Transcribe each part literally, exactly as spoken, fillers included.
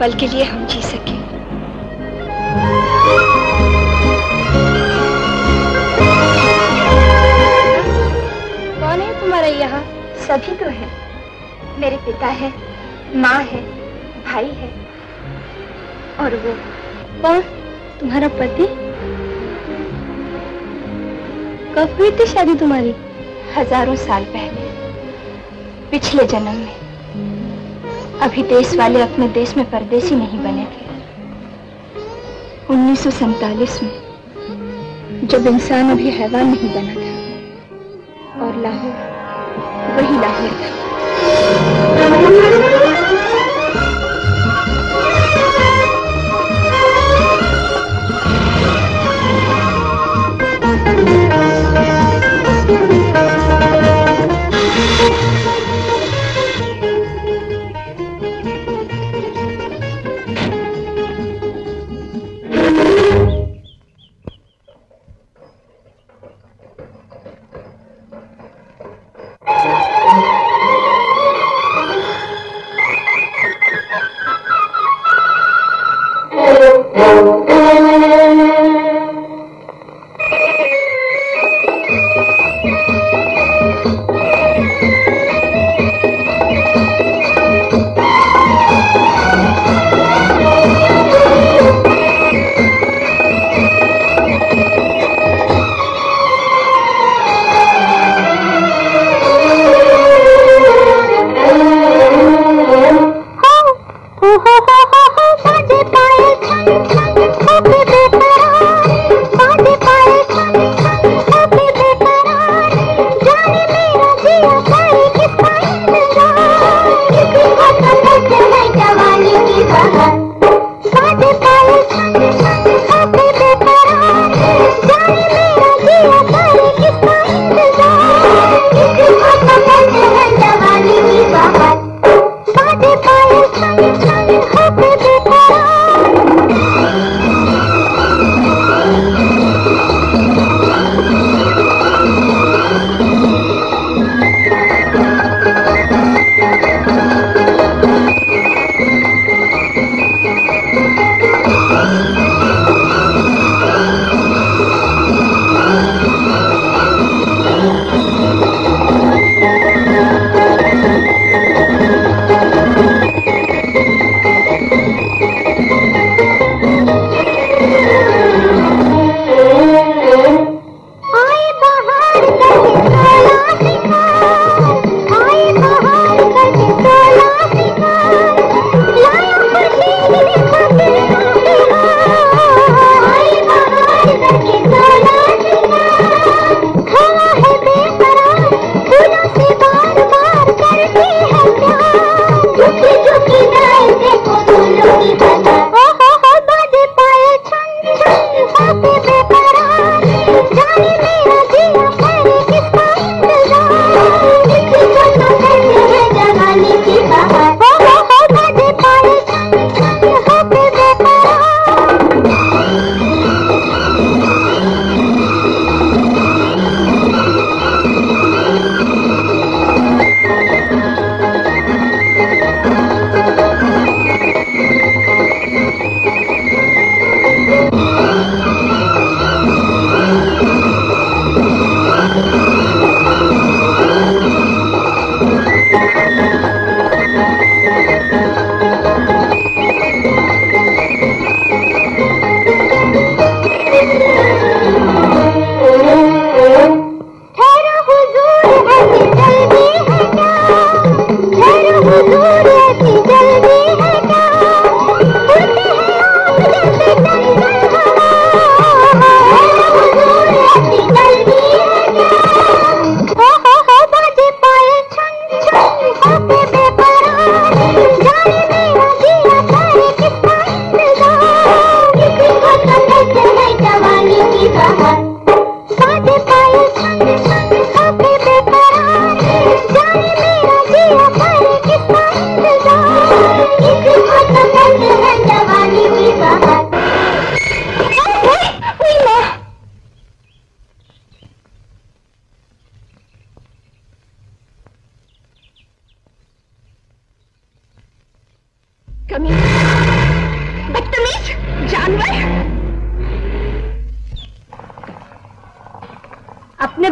पल के लिए हम जी सके। कौन है तुम्हारे यहाँ? सभी तो हैं। मेरे पिता है, माँ है, भाई है। और वो कौन? तुम्हारा पति। कब हुई थी शादी तुम्हारी? हजारों साल पहले, पिछले जन्म में। अभी देश वाले अपने देश में परदेशी नहीं बने थे। उन्नीस सौ सैतालीस में, जब इंसान अभी हैवान नहीं बना था, और लाहौर वही लाहौर था।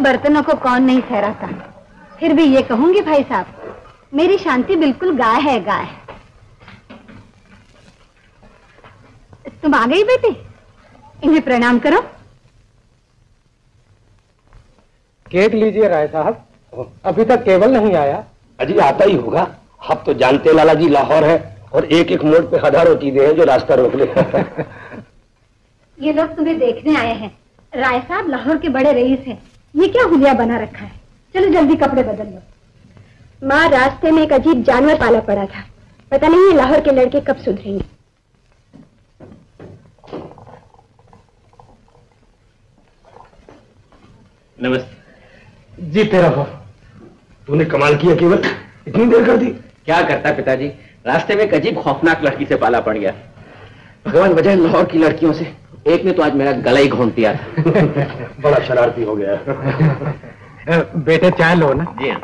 बर्तनों को कौन नहीं सहराता। फिर भी ये कहूंगी भाई साहब, मेरी शांति बिल्कुल गाय है गाय। तुम आ गई बेटी, इन्हें प्रणाम करो। केक लीजिए राय साहब, अभी तक केवल नहीं आया। अजी आता ही होगा, आप तो जानते लाला जी लाहौर है और एक एक मोड़ पे हजारों चीजें हैं जो रास्ता रोक ले। ये लोग तुम्हें देखने आए हैं। राय साहब लाहौर के बड़े रईस हैं। ये क्या हुलिया बना रखा है, चलो जल्दी कपड़े बदल लो। माँ, रास्ते में एक अजीब जानवर पाला पड़ा था, पता नहीं ये लाहौर के लड़के कब सुधरेंगे। नमस्ते जी। तेरा हो, तूने कमाल किया, केवल इतनी देर कर दी। क्या करता पिताजी, रास्ते में एक अजीब खौफनाक लड़की से पाला पड़ गया। भगवान बचाए लाहौर की लड़कियों से, एक ने तो आज मेरा गला ही घोंट दिया था। बड़ा शरारती हो गया। बेटे चाय लो ना। जी हाँ।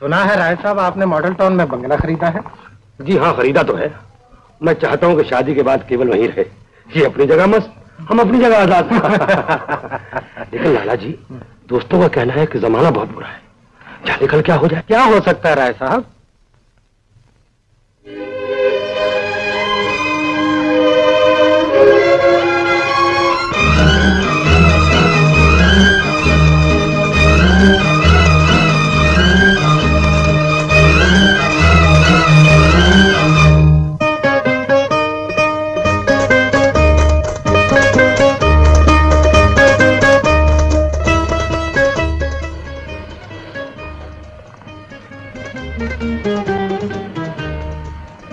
सुना है राय साहब आपने मॉडल टाउन में बंगला खरीदा है। जी हाँ, खरीदा तो है। मैं चाहता हूँ कि शादी के बाद केवल वहीं रहे। ये अपनी जगह मस्त, हम अपनी जगह आजाद। लेकिन लाला जी, दोस्तों का कहना है कि जमाना बहुत बुरा है, जाने कल क्या हो जाए। क्या हो सकता है राय साहब।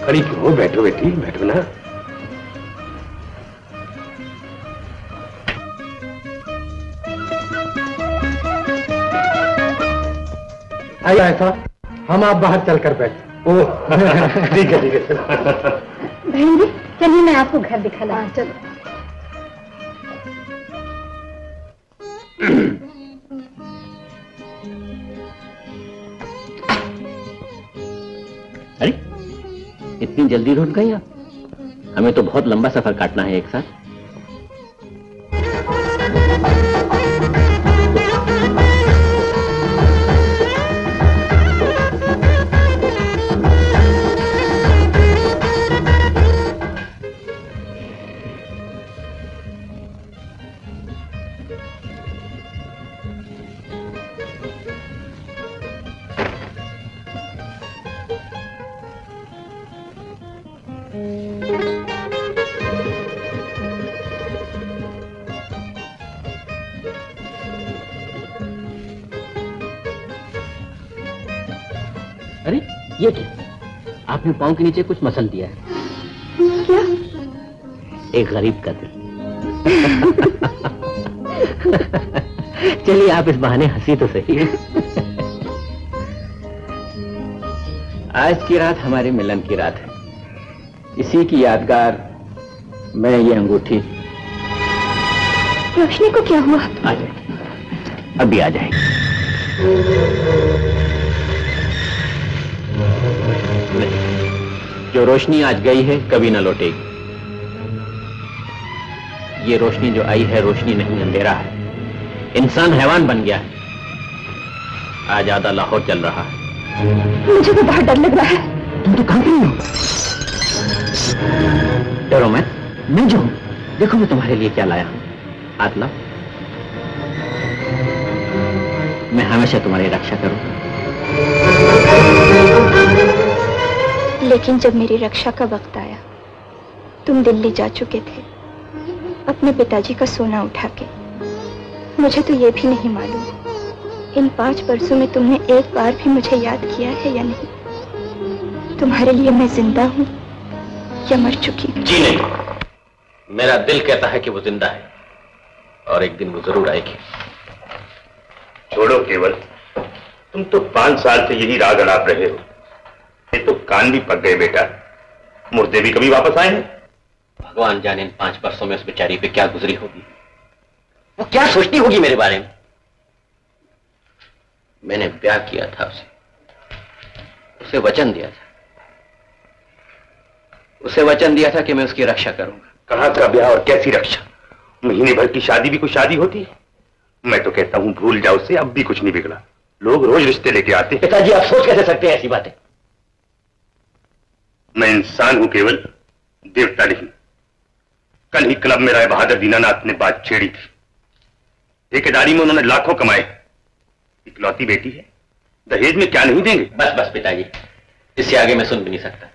खड़ी क्यों, बैठो बेटी, बैठो ना। आइए ऐसा, हम आप बाहर चलकर बैठे। ओह ठीक है ठीक है। बहन जी चलिए, मैं आपको घर दिखा ला। चलो। अरे इतनी जल्दी लौट गई आप, हमें तो बहुत लंबा सफर काटना है एक साथ। ये क्या, आपने पाँव के नीचे कुछ मसल दिया है। क्या? एक गरीब का दिल। चलिए आप इस बहाने हंसी तो सही। आज की रात हमारे मिलन की रात है, इसी की यादगार मैं ये अंगूठी। रोशनी को क्या हुआ? आ जाएगी, अभी आ जाएगी। जो रोशनी आज गई है कभी ना लौटेगी। ये रोशनी जो आई है, रोशनी नहीं अंधेरा है। इंसान हैवान बन गया है। आज आधा लाहौर चल रहा है। मुझे तो बहुत डर लग रहा है। तुम तो कहां गई हो? डरो मैं मैं जो हूं, देखो मैं तुम्हारे लिए क्या लाया हूं। हाथ लाओ, मैं हमेशा तुम्हारी रक्षा करूं। लेकिन जब मेरी रक्षा का वक्त आया, तुम दिल्ली जा चुके थे अपने पिताजी का सोना उठा के। मुझे तो ये भी नहीं मालूम इन पांच बरसों में तुमने एक बार भी मुझे याद किया है या नहीं। तुम्हारे लिए मैं जिंदा हूँ या मर चुकी हूँ। जी नहीं, मेरा दिल कहता है कि वो जिंदा है और एक दिन वो जरूर आएगी। छोड़ो केवल, तुम तो पांच साल से यही राग अड़ाप रहे हो। ये तो कान भी पक गए बेटा, मुर्दे भी कभी वापस आए। भगवान जाने इन पांच बरसों में उस बेचारी पे क्या गुजरी होगी, वो क्या सोचती होगी मेरे बारे में। मैंने प्यार किया था उसे, उसे वचन दिया था उसे वचन दिया था कि मैं उसकी रक्षा करूंगा। कहां का ब्याह और कैसी रक्षा, महीने भर की शादी भी कोई शादी होती है। मैं तो कहता हूँ भूल जाओ उसे, अब भी कुछ नहीं बिगड़ा। लोग रोज रिश्ते लेके आते हैं। पिताजी आप सोच कैसे सकते हैं ऐसी बातें। मैं इंसान हूं केवल, देवता नहीं। कल ही क्लब में राय बहादुर दीनानाथ ने बात छेड़ी थी। ठेकेदारी में उन्होंने लाखों कमाए, इकलौती बेटी है, दहेज में क्या नहीं देंगे। बस बस पिताजी, इससे आगे मैं सुन भी नहीं सकता।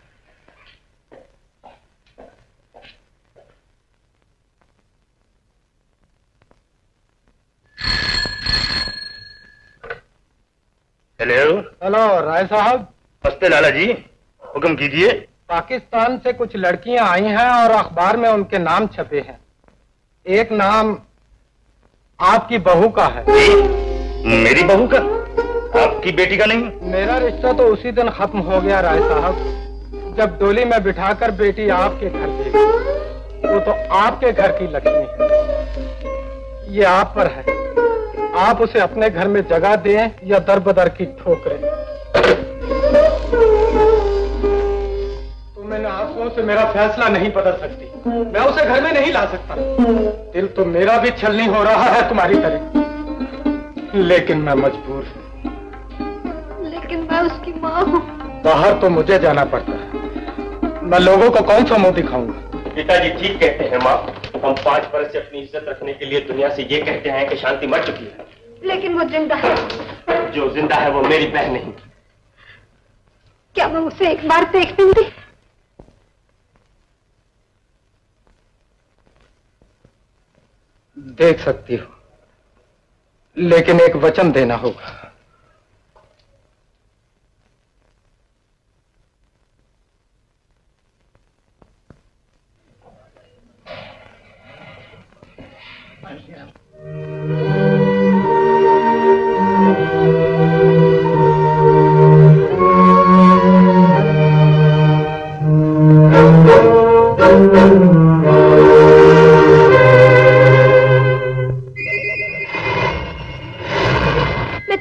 हेलो हेलो राय साहब। नमस्ते लाला जी, हुक्म कीजिए। पाकिस्तान से कुछ लड़कियां आई हैं और अखबार में उनके नाम छपे हैं। एक नाम आपकी बहू का है। मेरी बहू का? आपकी बेटी का नहीं? मेरा रिश्ता तो उसी दिन खत्म हो गया राय साहब, जब डोली में बिठाकर बेटी आपके घर ले गई। वो तो आपके घर की लक्ष्मी है, ये आप पर है। आप उसे अपने घर में जगह दें या दर बदर की ठोकरें। तुम इन आंसुओं से मेरा फैसला नहीं बदल सकती। मैं उसे घर में नहीं ला सकता। दिल तो मेरा भी छलनी हो रहा है तुम्हारी तरह, लेकिन मैं मजबूर हूँ। लेकिन मैं उसकी माँ हूँ। बाहर तो मुझे जाना पड़ता है, मैं लोगों को कौन सा मुंह दिखाऊंगा। पिताजी ठीक कहते हैं माँ, हम पांच बरस से अपनी इज्जत रखने के लिए दुनिया से ये कहते हैं कि शांति मर चुकी है। लेकिन वो जिंदा है। जो जिंदा है वो मेरी बहन नहीं। क्या मैं उसे एक बार देख लूंगी? देख सकती हो, लेकिन एक वचन देना होगा।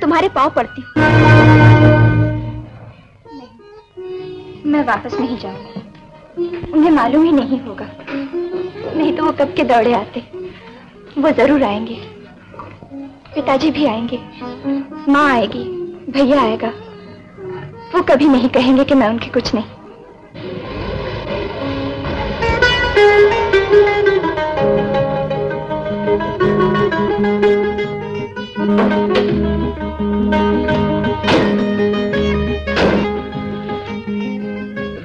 तुम्हारे पाँव पड़ती हूँ। नहीं, मैं वापस नहीं जाऊंगी। उन्हें मालूम ही नहीं होगा, नहीं तो वो कब के दौड़े आते। वो जरूर आएंगे, पिताजी भी आएंगे, माँ आएगी, भैया आएगा। वो कभी नहीं कहेंगे कि मैं उनकी कुछ नहीं।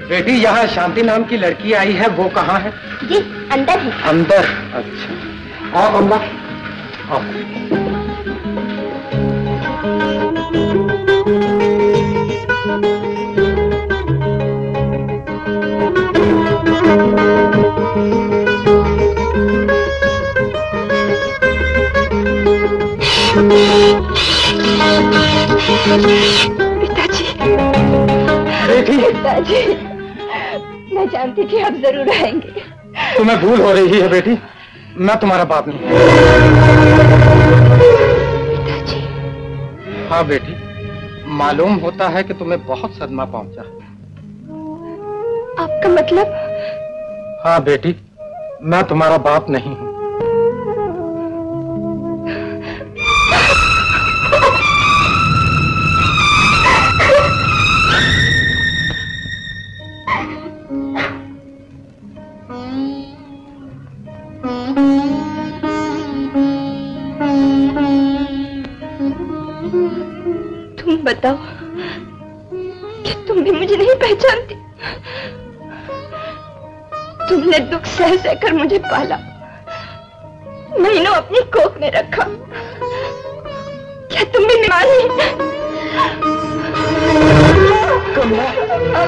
बेटी यहाँ शांति नाम की लड़की आई है, वो कहाँ है? जी अंदर है। अंदर? अच्छा आओ अम्मा आओ। पिताजी बेटी। पिताजी मैं जानती थी आप जरूर आएंगे। तुम्हें भूल हो रही है बेटी, मैं तुम्हारा बाप नहीं। पिताजी। हाँ बेटी, मालूम होता है कि तुम्हें बहुत सदमा पहुंचा। आपका मतलब? हाँ बेटी, मैं तुम्हारा बाप नहीं हूँ। बताओ कि तुम भी मुझे नहीं पहचानती? तुमने दुख सह सहकर मुझे पाला, महीनों अपनी कोख में रखा, क्या तुम भी मानी?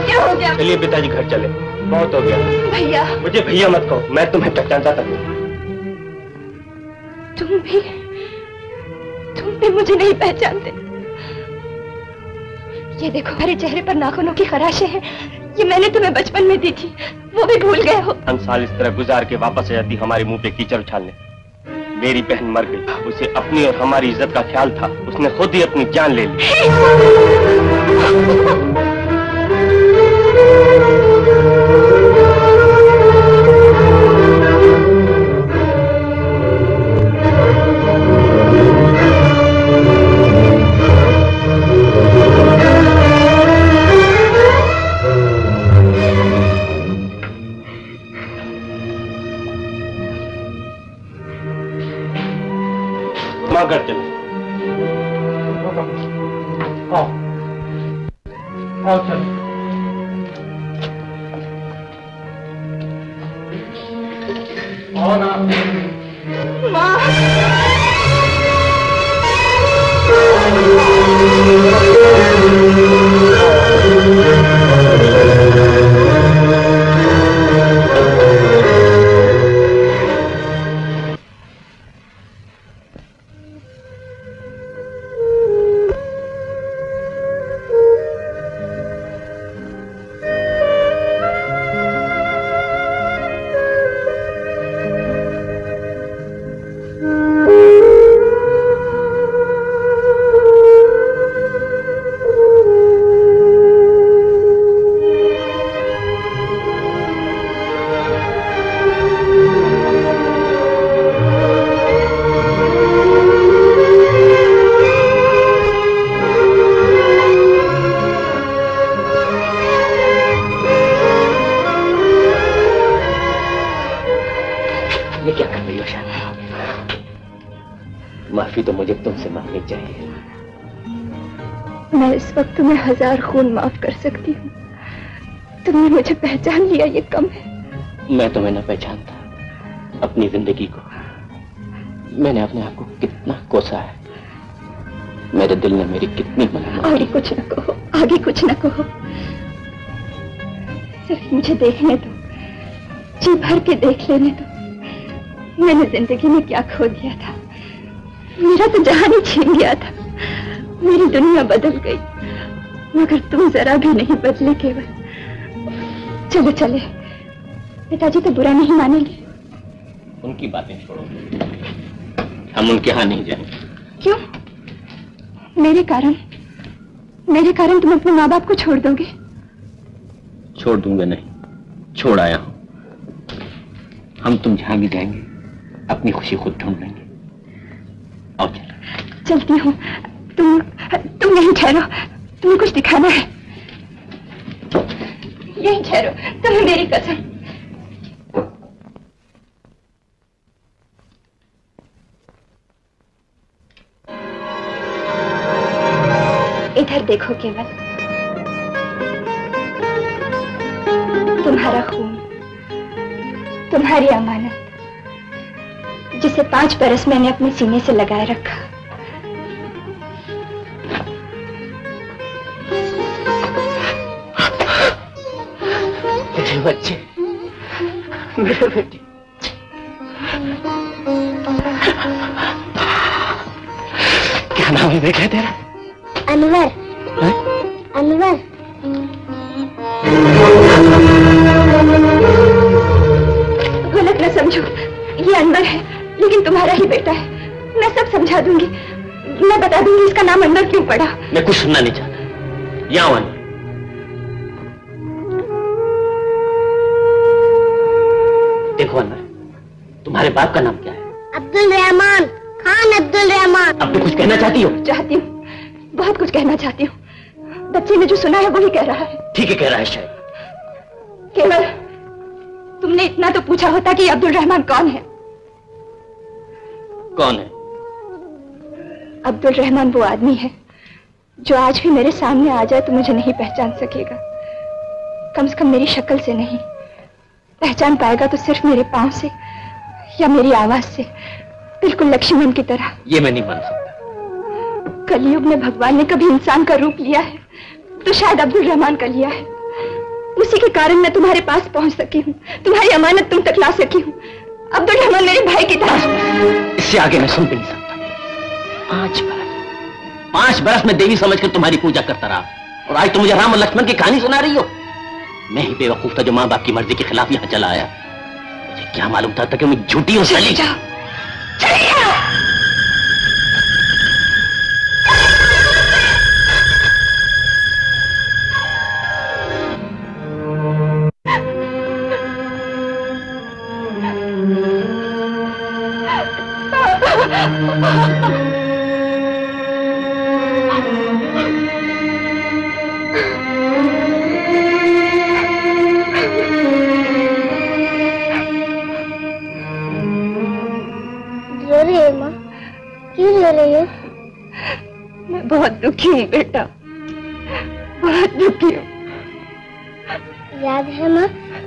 क्या हो गया? चलिए पिताजी घर चले, बहुत हो गया। भैया। मुझे भैया मत कहो, मैं तुम्हें पहचानता तक नहीं। तुम भी तुम भी मुझे नहीं पहचानते। ये देखो हमारे चेहरे पर नाखूनों की खराशें हैं, ये मैंने तुम्हें बचपन में दी थी, वो भी भूल गए हो। हम साल इस तरह गुजार के वापस आ जाती हमारे मुंह पे कीचड़ उछालने। मेरी बहन मर गई, उसे अपनी और हमारी इज्जत का ख्याल था, उसने खुद ही अपनी जान ले ली। हुआ करते हैं। आओ, आओ चल। आओ ना। माँ। तुम्हें हजार खून माफ कर सकती हूँ। तुमने मुझे पहचान लिया, ये कम है। मैं तुम्हें न पहचानता। अपनी जिंदगी को मैंने अपने आप को कितना कोसा है। मेरे दिल ने मेरी कितनी मना। आगे कुछ न कहो, आगे कुछ न कहो, सिर्फ मुझे देखने दो, जी भर के देख लेने दो। मैंने जिंदगी में क्या खो दिया था। मेरा तो जहान ही छीन गया था। मेरी दुनिया बदल गई, मगर तुम जरा भी नहीं बदले। केवल चलो चले, पिताजी तो बुरा नहीं मानेंगे। उनकी बातें छोड़ो, हम उनके यहाँ नहीं जाएंगे। क्यों? मेरे कारण, मेरे कारण तुम अपने माँ बाप को छोड़ दोगे? छोड़ दूंगा नहीं, छोड़ आया हूँ। हम तुम जहाँ भी जाएंगे अपनी खुशी खुद ढूंढ लेंगे। आओ चलो। चलती हूँ। तुम तुम यहीं ठहरो, तुम्हें कुछ दिखाना है। यहीं ठहरो, तुम्हें मेरी कसम। इधर देखो केवल। तुम्हारा खून, तुम्हारी अमानत, जिसे पांच बरस मैंने अपने सीने से लगाए रखा। बच्चे, मेरे बेटे, क्या नाम है बेटा तेरा? अनवर। है? अनवर। गलत न समझो, ये अनवर है, लेकिन तुम्हारा ही बेटा है। मैं सब समझा दूंगी, मैं बता दूंगी इसका नाम अनवर क्यों पड़ा। मैं कुछ सुनना नहीं चाहता। यहाँ आना। देखो अनवर, तुम्हारे बाप का नाम क्या है? अब्दुल रहमान खान। अब्दुल रहमान। अब तो कुछ कहना चाहती हो? चाहती हूँ, बहुत कुछ कहना चाहती हूँ। बच्चे ने जो सुना है वही कह रहा है। ठीक है, कह रहा है शायद। केवल तुमने इतना तो पूछा होता कि अब्दुल रहमान कौन है? कौन है? अब्दुल रहमान वो आदमी है जो आज भी मेरे सामने आ जाए तो मुझे नहीं पहचान सकेगा। कम से कम मेरी शक्ल से नहीं पहचान पाएगा, तो सिर्फ मेरे पांव से या मेरी आवाज से, बिल्कुल लक्ष्मण की तरह। ये मैं नहीं मान सकता। कलयुग में भगवान ने कभी इंसान का रूप लिया है तो शायद अब्दुल रहमान का लिया है। उसी के कारण मैं तुम्हारे पास पहुंच सकी हूँ, तुम्हारी अमानत तुम तक ला सकी हूँ। अब्दुल रहमान मेरे भाई की तरह। इससे आगे मैं सुन भी नहीं सकता। पांच बरस, पांच बरस में देवी समझ कर तुम्हारी पूजा करता रहा, और आज तुम मुझे राम और लक्ष्मण की कहानी सुना रही हो। मैं ही बेवकूफ था जो माँ बाप की मर्जी के खिलाफ यहाँ चला आया। मुझे क्या मालूम था कि मैं झूठी हूँ। चली जा। क्यों रो रही हो? मैं बहुत दुखी हूँ बेटा, बहुत दुखी हूँ। याद है माँ,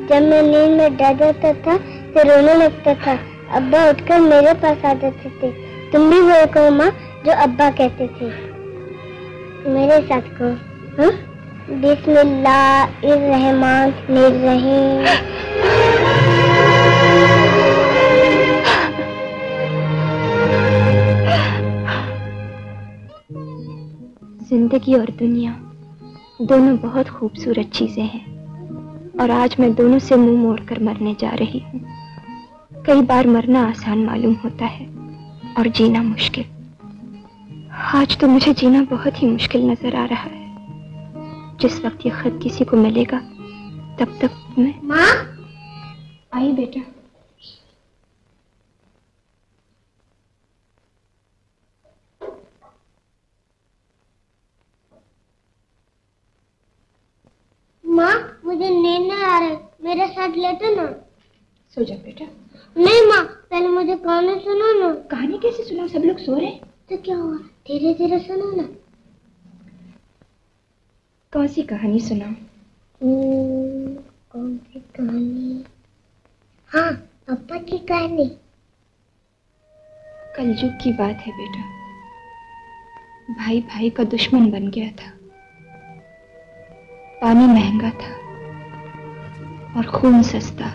जब मैं नींद में डर जाता था तो रोने लगता था, अब्बा उठकर मेरे पास आ जाते थे। तुम भी वो कहो माँ जो अब्बा कहते थे, मेरे साथ कहो। बिस्मिल्लाह इर्रहमान निर्रहीम। जिंदगी और दुनिया दोनों बहुत खूबसूरत चीजें हैं और आज मैं दोनों से मुंह मोड़कर मरने जा रही हूँ। कई बार मरना आसान मालूम होता है और जीना मुश्किल। आज तो मुझे जीना बहुत ही मुश्किल नजर आ रहा है। जिस वक्त ये खत किसी को मिलेगा तब तक मैं। माँ आई बेटा। माँ मुझे नींद नहीं आ रही, मेरे साथ लेटो ना। सो जा बेटा। नहीं माँ, पहले मुझे कहानी सुनो ना। कहानी कैसे सुनाऊं, सब लोग सो रहे। तो क्या हुआ, धीरे धीरे सुनो ना। कौन सी कहानी सुनाऊं? कौन सी कहानी? हाँ पापा की कहानी। कलयुग की बात है बेटा। भाई भाई का दुश्मन बन गया था, पानी महंगा था और खून सस्ता।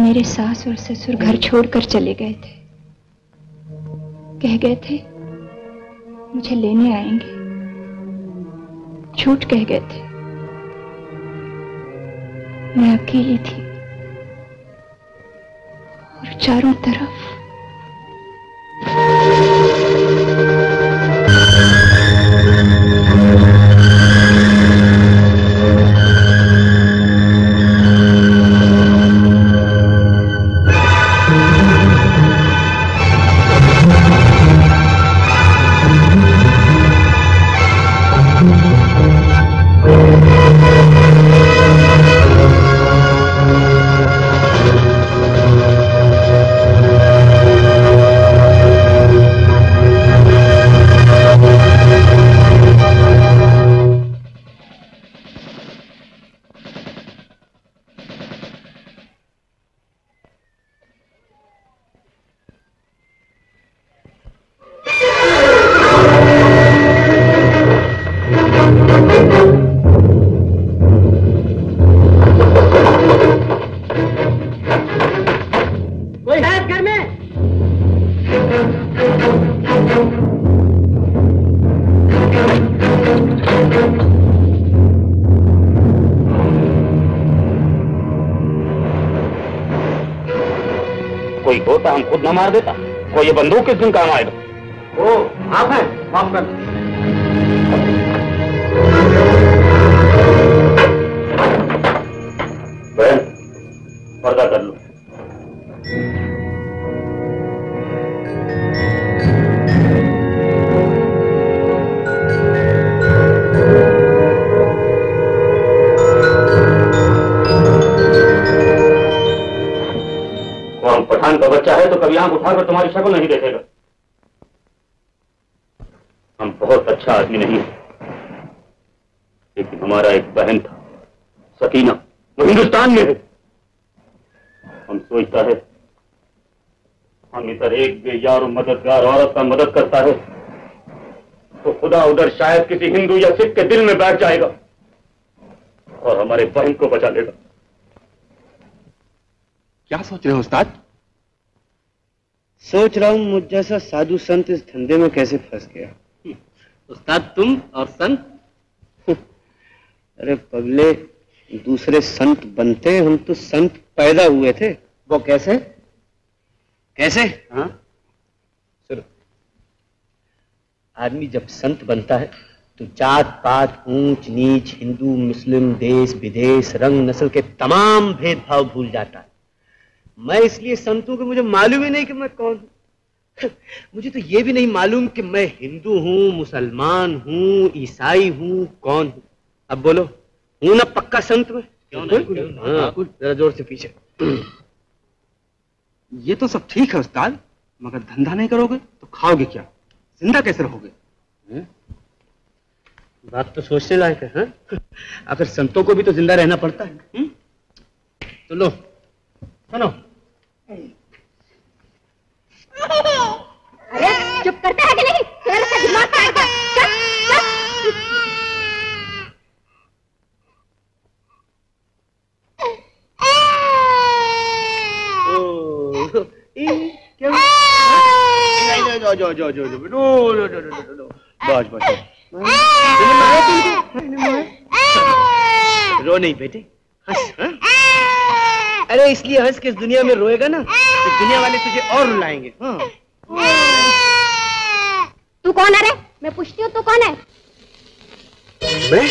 मेरे सास और ससुर घर छोड़कर चले गए थे, कह गए थे मुझे लेने आएंगे, झूठ कह गए थे। मैं अकेली थी और चारों तरफ। मार देता कोई, ये बंदूक किस दिन काम आएगा। ओ, आप हैं? माफ कर। बहन पर्दा कर लो। आंख उठाकर तुम्हारी शक्ल नहीं देखेगा। हम बहुत अच्छा आदमी नहीं है, लेकिन हमारा एक बहन था सकीना, वो हिंदुस्तान में है। हम सोचता है हम इधर एक बेजार और मददगार औरत का मदद करता है तो खुदा उधर शायद किसी हिंदू या सिख के दिल में बैठ जाएगा और हमारे बहन को बचा लेगा। क्या सोच रहे हो उस्ताद? सोच रहा हूँ मुझ जैसा साधु संत इस धंधे में कैसे फंस गया। उस्ताद तुम और संत? अरे पगले, दूसरे संत बनते, हम तो संत पैदा हुए थे। वो कैसे? कैसे? हाँ सुनो, आदमी जब संत बनता है तो जात पात ऊंच नीच हिंदू मुस्लिम देश विदेश रंग नस्ल के तमाम भेदभाव भूल जाता है। मैं इसलिए संत हूं कि मुझे मालूम ही नहीं कि मैं कौन हूं। मुझे तो ये भी नहीं मालूम कि मैं हिंदू हूं, मुसलमान हूं, ईसाई हूं, कौन हूं। अब बोलो, हूं ना पक्का संत में? क्यों नहीं? हाँ, जोर से पीछे। ये तो सब ठीक है उस्ताद, मगर धंधा नहीं करोगे तो खाओगे क्या, जिंदा कैसे रहोगे? है? बात तो सोचने लायक है। आखिर संतों को भी तो जिंदा रहना पड़ता है। है? तो लो सुनो। अरे चुप करता है कि नहीं? तेरा तो दिमाग काट गया। चल, चल। ओ, ई क्या? जो जो जो जो जो no no no no no no बाज बाज मैंने मारा तुमको, मैंने मारा। रो नहीं बेटे, हंस। अरे इसलिए हंस कि इस दुनिया में रोएगा ना तो दुनिया वाले तुझे और रुलाएंगे। हाँ। तू कौन है रे? मैं पूछती हूँ तू कौन है? मैं?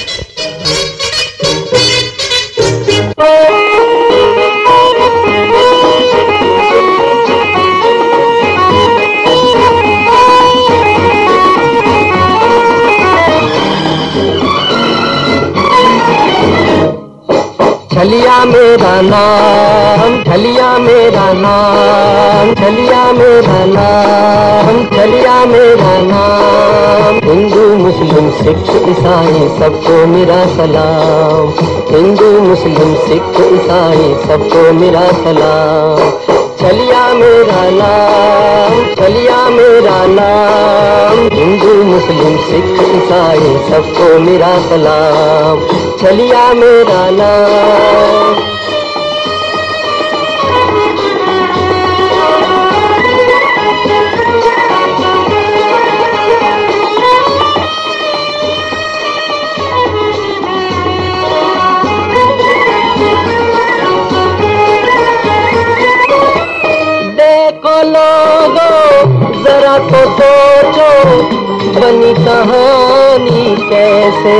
छलिया मेरा नाम, छलिया मेरा नाम, छलिया मेरा नाम, छलिया मेरा नाम। हिंदू मुस्लिम सिख ईसाई सबको मेरा सलाम, हिंदू मुस्लिम सिख ईसाई सबको मेरा सलाम। छलिया मेरा नाम, छलिया मेरा नाम, हिंदू मुस्लिम सिख ईसाई सबको मेरा सलाम। छलिया मेरा नाम। देखो लोगो जरा तो सोचो, बनी कहानी कैसे।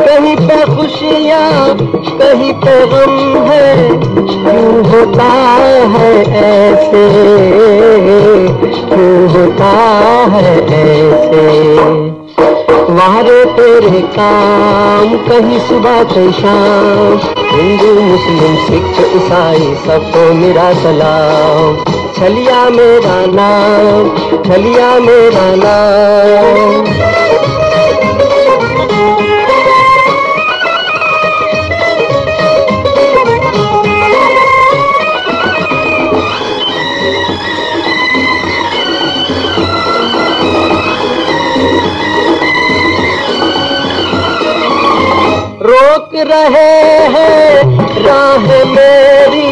कहीं पे खुशियाँ कहीं पे गम है, क्यों होता है ऐसे, क्यों होता है ऐसे। वारे तेरे काम कहीं सुबह कहीं शाम, हिंदू मुस्लिम सिख ईसाई सबको मेरा सलाम। छलिया मेरा नाम, छलिया मेरा नाम। रोक रहे हैं राह मेरी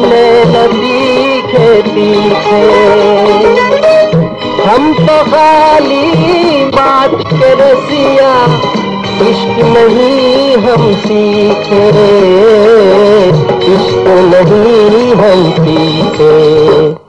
मैं नबी के पीछे, हम तो खाली बात के रसिया, इश्क नहीं हम सीखे, इश्क नहीं हम सीखे।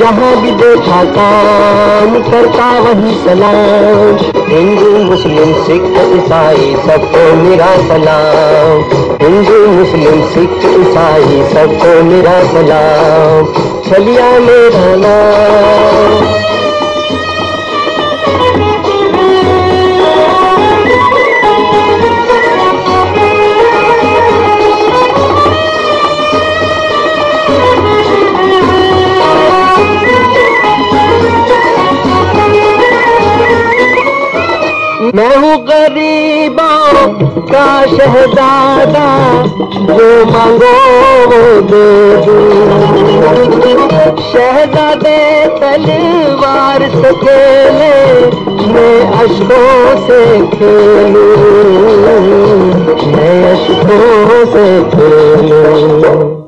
जहाँ भी देखा काम करता वही सलाम, हिंदू मुस्लिम सिख ईसाई सबको मेरा सलाम, हिंदू मुस्लिम सिख ईसाई सबको मेरा सलाम। छलिया मेरा नाम। मैं हूँ गरीबों का शहजादा, जो मांगो वो दे दूँ, शहजादे तलवार से खेले मैं अश्कों से खेलूँ, मैं अश्कों से खेलूँ।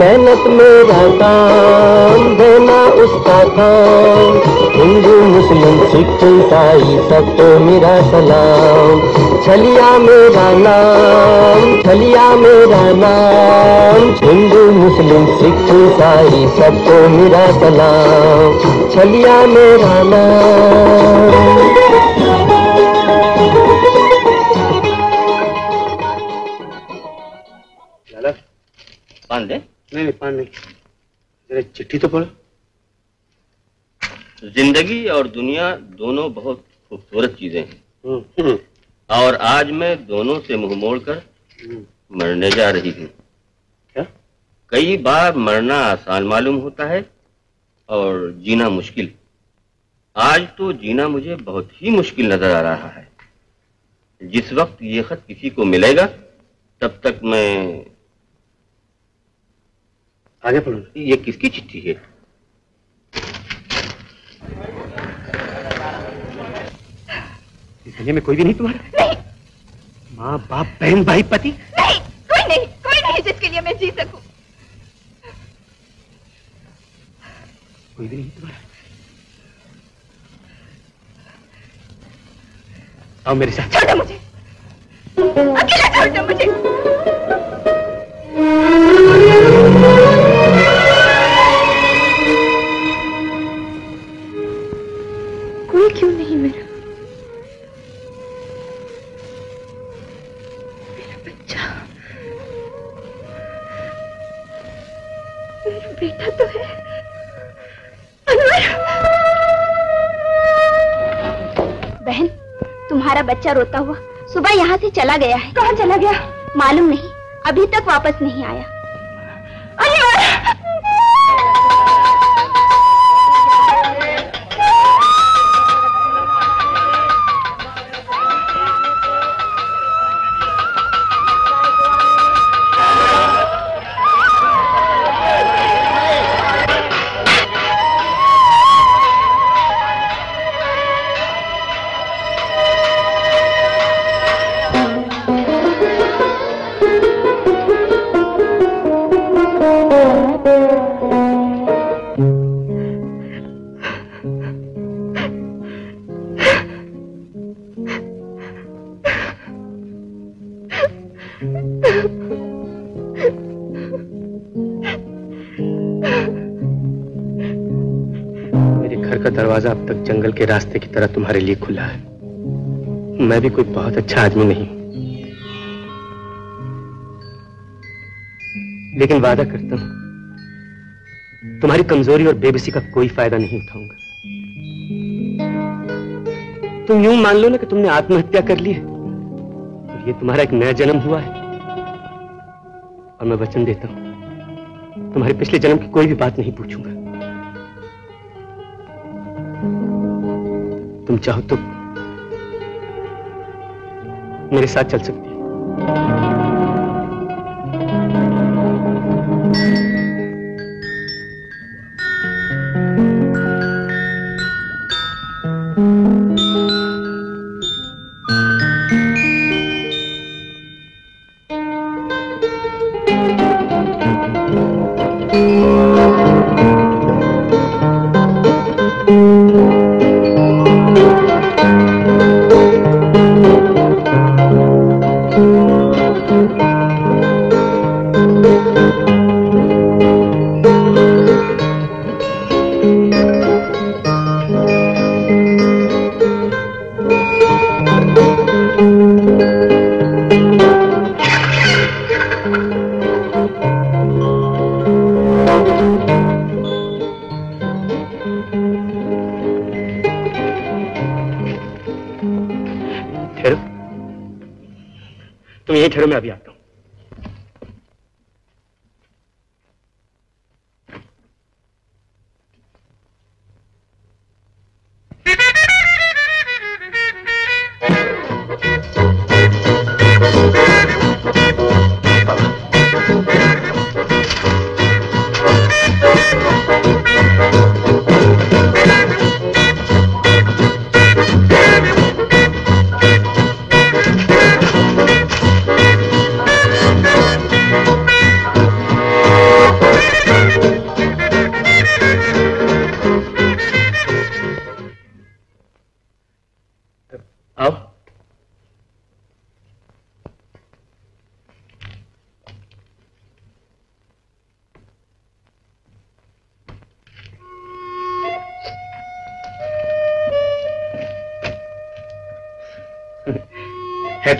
मेहनत मेरा काम देना उसका काम, हिंदू मुस्लिम सिख ईसाई सबको मेरा सलाम। छलिया मेरा नाम, छलिया मेरा नाम, हिंदू मुस्लिम सिख ईसाई सबको मेरा सलाम। छलिया मेरा नाम। पान दे? नहीं नहीं पान नहीं, मेरी चिट्ठी तो पढ़ो। जिंदगी और दुनिया दोनों बहुत खूबसूरत चीजें हैं, और आज मैं दोनों से मुंह मोड़कर मरने जा रही हूँ। क्या कई बार मरना आसान मालूम होता है और जीना मुश्किल। आज तो जीना मुझे बहुत ही मुश्किल नजर आ रहा है। जिस वक्त ये खत किसी को मिलेगा तब तक मैं आगे पढ़ूँ। ये किसकी चिट्ठी है? में कोई भी नहीं तुम्हारा? नहीं। माँ बाप बहन भाई पति? नहीं, कोई नहीं, कोई नहीं जिसके लिए मैं जी सकूं। कोई भी नहीं तुम्हारा? आओ मेरे साथ। छोड़ दो मुझे, अकेला छोड़ दो मुझे। बच्चा रोता हुआ सुबह यहाँ से चला गया है। कहाँ चला गया? मालूम नहीं, अभी तक वापस नहीं आया। जंगल के रास्ते की तरह तुम्हारे लिए खुला है। मैं भी कोई बहुत अच्छा आदमी नहीं, लेकिन वादा करता हूं तुम्हारी कमजोरी और बेबसी का कोई फायदा नहीं उठाऊंगा। तुम यूं मान लो ना कि तुमने आत्महत्या कर ली है और ये तुम्हारा एक नया जन्म हुआ है। और मैं वचन देता हूं तुम्हारे पिछले जन्म की कोई भी बात नहीं पूछूंगा। तुम चाहो तो मेरे साथ चल सकती हो।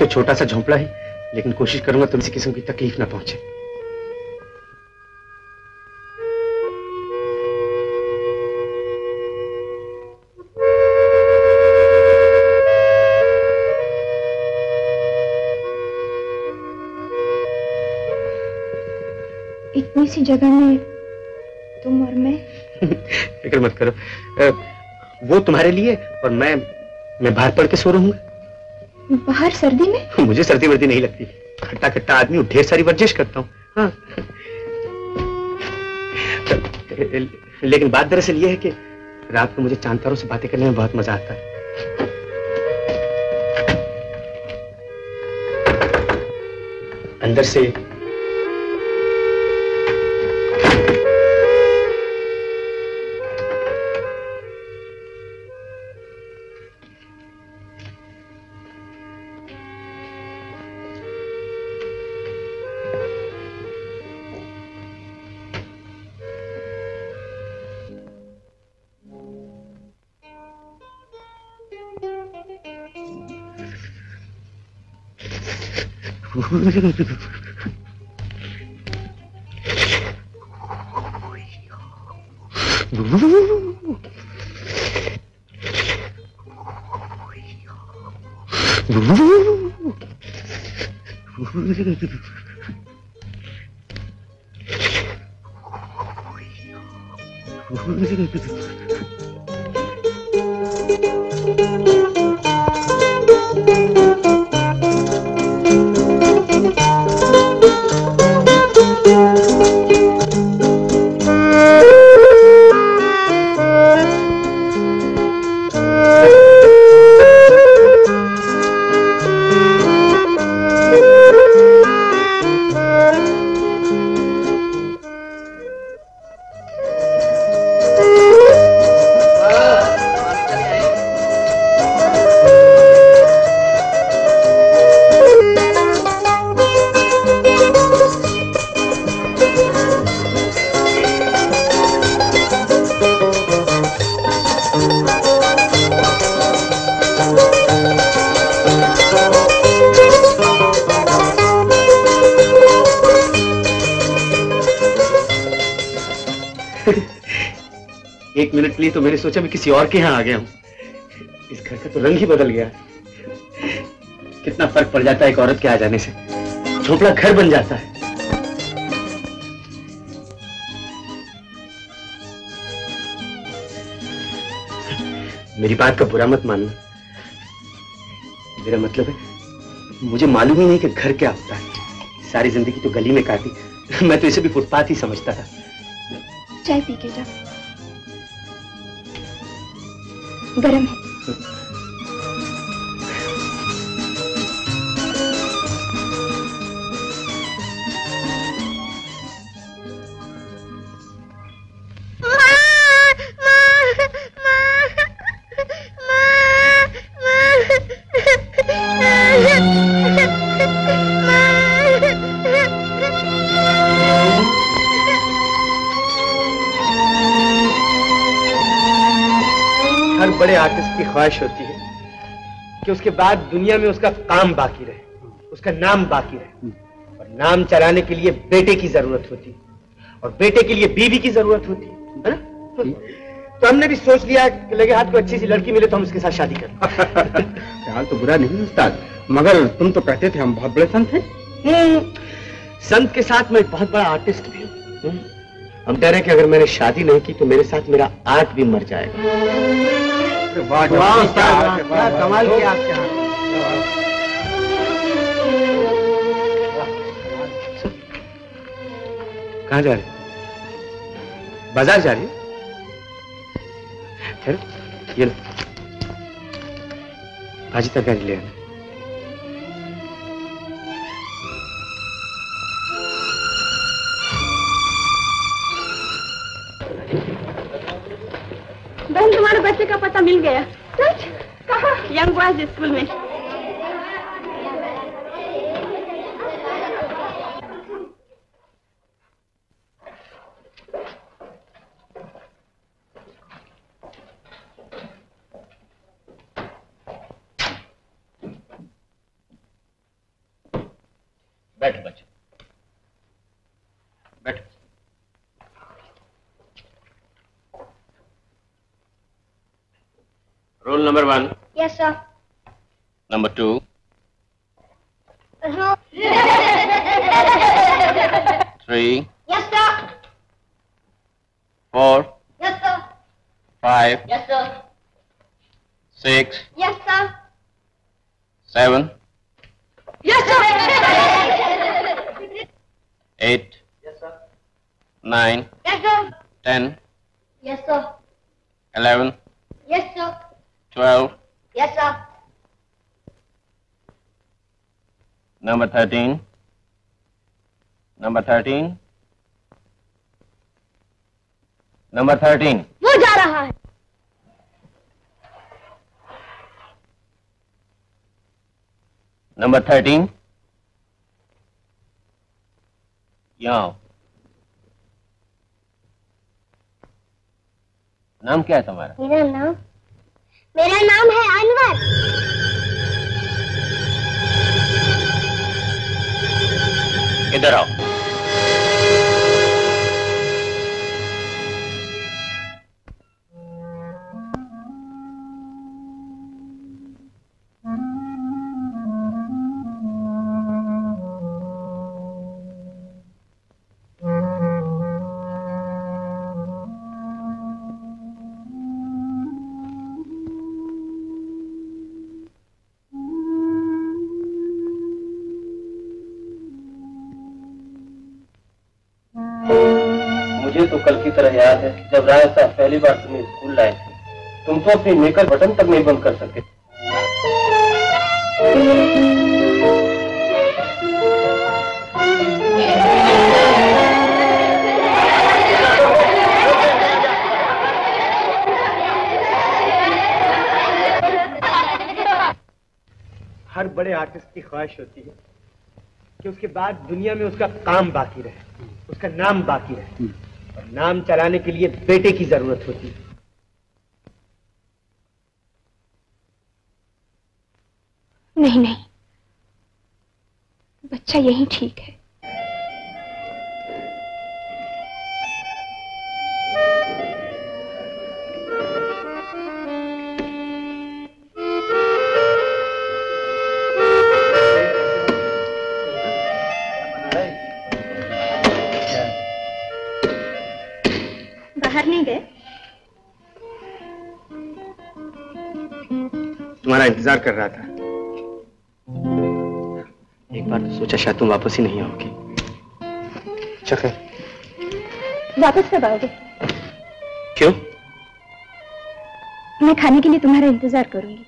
तो छोटा सा झोंपड़ा है, लेकिन कोशिश करूंगा तुम किसी किस्म की तकलीफ ना पहुंचे। इतनी सी जगह में तुम और मैं। फिक्र मत करो, वो तुम्हारे लिए और मैं मैं बाहर पड़ के सो रहूंगा। बाहर सर्दी में? मुझे सर्दी वर्दी नहीं लगती, खट्टा खट्टा आदमी हूँ, ढेर सारी वर्जिश करता हूँ। हाँ। लेकिन बात दरअसल ये है कि रात को मुझे चांद तारों से बातें करने में बहुत मजा आता है। अंदर से तो मैंने सोचा मैं किसी और के यहाँ आ गया हूँ। इस घर का तो रंग ही बदल गया। कितना फर्क पड़ जाता है एक औरत के आ जाने से, झोपड़ा घर बन जाता है। मेरी बात का बुरा मत मानना, मेरा मतलब है मुझे मालूम ही नहीं कि घर क्या होता है। सारी जिंदगी तो गली में काटी, मैं तो इसे भी फुटपाथ ही समझता था। चाय पी के जा, गरम है। ख्वाहिश होती है कि उसके बाद दुनिया में उसका काम बाकी रहे, उसका नाम बाकी रहे। और नाम चलाने के लिए बेटे की जरूरत होती और बेटे के लिए बीवी की जरूरत होती है ना। तो हमने भी सोच लिया कि लगे हाथ को अच्छी सी लड़की मिले तो हम उसके साथ शादी करें। ख्याल तो बुरा नहीं उस्ताद, मगर तुम तो कहते थे हम बहुत बड़े संत हैं। संत के साथ मैं बहुत बड़ा आर्टिस्ट भी हूँ। हम डर है कि अगर मैंने शादी नहीं की तो मेरे साथ मेरा आर्ट भी मर जाएगा। वाह कमाल किया आपके यहाँ। कहाँ जा रही? बाजार जा रही है? फिर ये भाजी तरकारी ले आना। का पता मिल गया। सच? कहाँ? यंग बॉयज स्कूल में। बैठो बच्चे, बैठो। Rule number one. Yes, sir. Number two. Three. Yes, Yes, sir. Four. Yes, sir. Five. Yes, sir. Six. Yes, sir. Seven. Yes, sir. Eight. Yes, sir. Nine. Yes, sir. Ten. Yes, sir. Eleven. Yes, sir. Twelve. Yes, sir. Number thirteen. Number thirteen. Number thirteen. वो जा रहा है. Number thirteen. यहाँ. नाम क्या है तुम्हारा? मेरा नाम मेरा नाम है अनवर. इधर आओ. जब राय साहब पहली बार तुम्हें स्कूल लाए थे, तुम तो अपनी मेकर बटन तक नहीं बंद कर सके. हर बड़े आर्टिस्ट की ख्वाहिश होती है कि उसके बाद दुनिया में उसका काम बाकी रहे, उसका नाम बाकी रहे. नाम चलाने के लिए बेटे की जरूरत होती है. नहीं नहीं, बच्चा यही ठीक है. इंतजार कर रहा था. एक बार तो सोचा शायद तुम वापस ही नहीं आओगी. वापस कब आओगे? क्यों? मैं खाने के लिए तुम्हारा इंतजार करूंगी.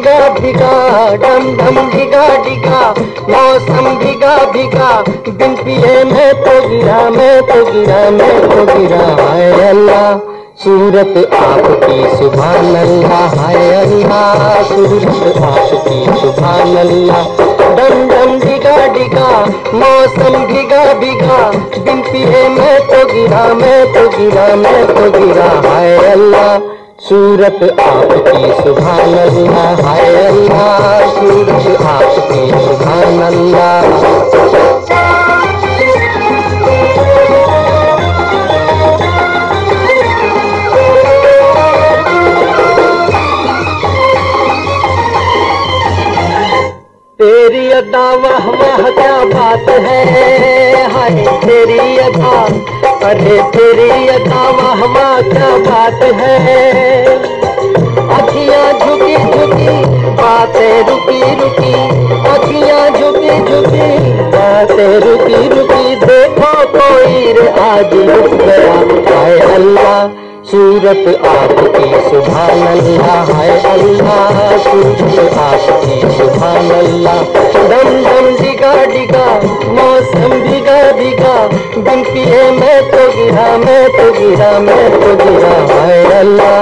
भिगा भिगा, डम डम भिगा भिगा, मौसम भिगा भिगा, बिन पिए मैं तो गिरा, मैं तो गिरा, मैं तो गिरा। हाय अल्लाह सूरत आपकी सुभान अल्लाह, हाय अल्लाह सूरत आपकी सुभान अल्लाह। डम डम भिगा भिगा, मौसम भिगा भिगा, बिन पिए मैं तो गिरा, मैं तो गिरा, मैं तो गिरा। हाय अल्लाह सूरत आपकी सुभान अल्लाह, हाय अल्लाह सूरत आपकी सुभान अल्लाह। तेरी अदा वाह वाह क्या बात है, हाय तेरी अदा, अरे तेरी अदा वाह वाह क्या बात है। अखियाँ झुकी झुकी बातें रुकी रुकी, अखियाँ झुकी झुकी बातें रुकी रुकी, देखो कोई रे आज रुक गया। हाय अल्लाह सूरत आपकी सुभान अल्लाह, हाय अल्लाह सूरत आपकी सुभान अल्लाह। दम दम भिगा भिगा, मौसम भिगा भिगा, बिन पिए मैं तो गिरा, मैं तो गिरा, मैं तो गिरा। हाय अल्लाह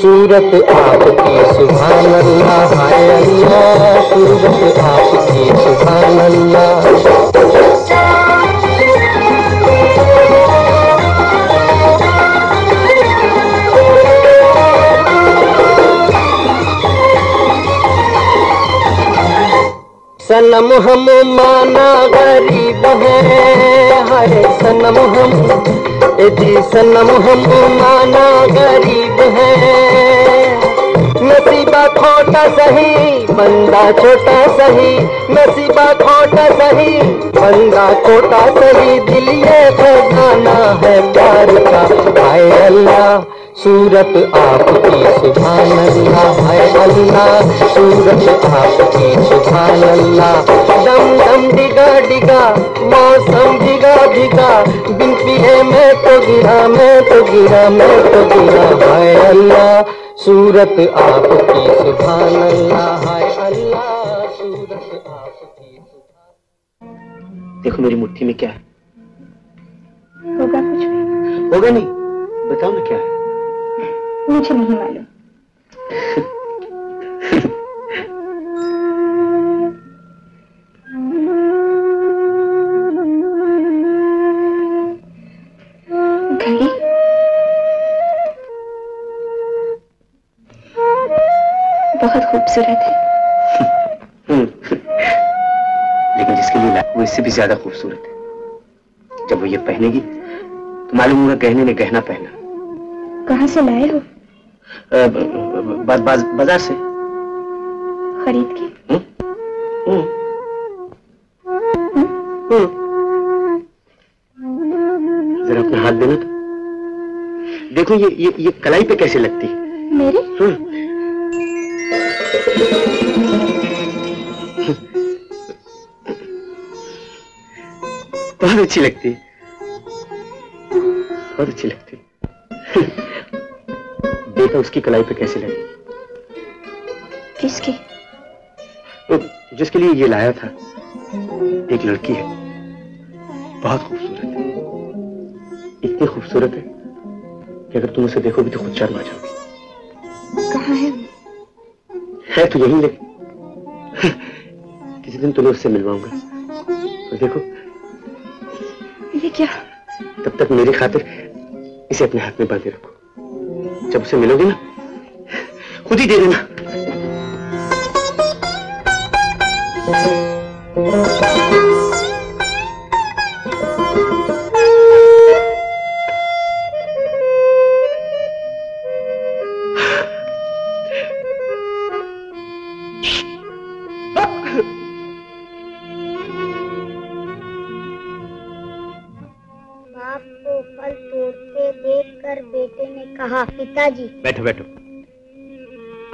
सूरत आपकी सुभान अल्लाह, हाय अल्लाह सूरत आपकी सुभान अल्लाह। सनम हम माना गरीब है, हाय सनम हम, जी सनम हम माना गरीब है। नसीबा खोटा सही बंदा छोटा सही, नसीबा खोटा सही बंदा खोटा सही, दिल ये खजाना है प्यार का। हाय अल्लाह सूरत आपकी सुभान अल्लाह, हाय अल्लाह सूरत आपकी सुभान अल्लाह। दम दम भिगा भिगा, मौसम भिगा भिगा, बिन पिए मैं तो गिरा, मैं तो गिरा, मैं तो गिरा। हाय अल्लाह सूरत आपकी सुभान अल्लाह, हाय अल्लाह सूरत आपकी सुभान। देखो मेरी मुट्ठी में क्या है, होगा कुछ नहीं, होगा नहीं, बताओ ना क्या है। मुझे नहीं मालूम। घड़ी, बहुत खूबसूरत है। लेकिन जिसके लिए लाया वो इससे भी ज्यादा खूबसूरत है। जब वो ये पहनेगी तो मालूम होगा गहने ने गहना पहना। कहाँ से लाए हो? बाजार बाज, बाजार से खरीद के। हुँ? हुँ? हुँ? हुँ? जरा अपना हाथ देना तो देखो ये ये ये कलाई पे कैसे लगती है मेरे। हुँ? बहुत अच्छी लगती है, बहुत अच्छी लगती है। देखा उसकी कलाई पे कैसे लगी। किसकी? जिसके लिए ये लाया था। एक लड़की है, बहुत खूबसूरत है, इतनी खूबसूरत है कि अगर तुम उसे देखोगी तो खुद शर्मा जाओगी। कहाँ है? है तो यही, लेकिन किसी दिन तुम्हें उससे मिलवाऊंगा। तो देखो ये क्या। तब तक मेरी खातिर इसे अपने हाथ में बांधे रखो, जब उसे मिलोगे ना खुद ही दे देना। बाप को फल तोड़ते देखकर बेटे ने कहा, पिताजी। बैठो बैठो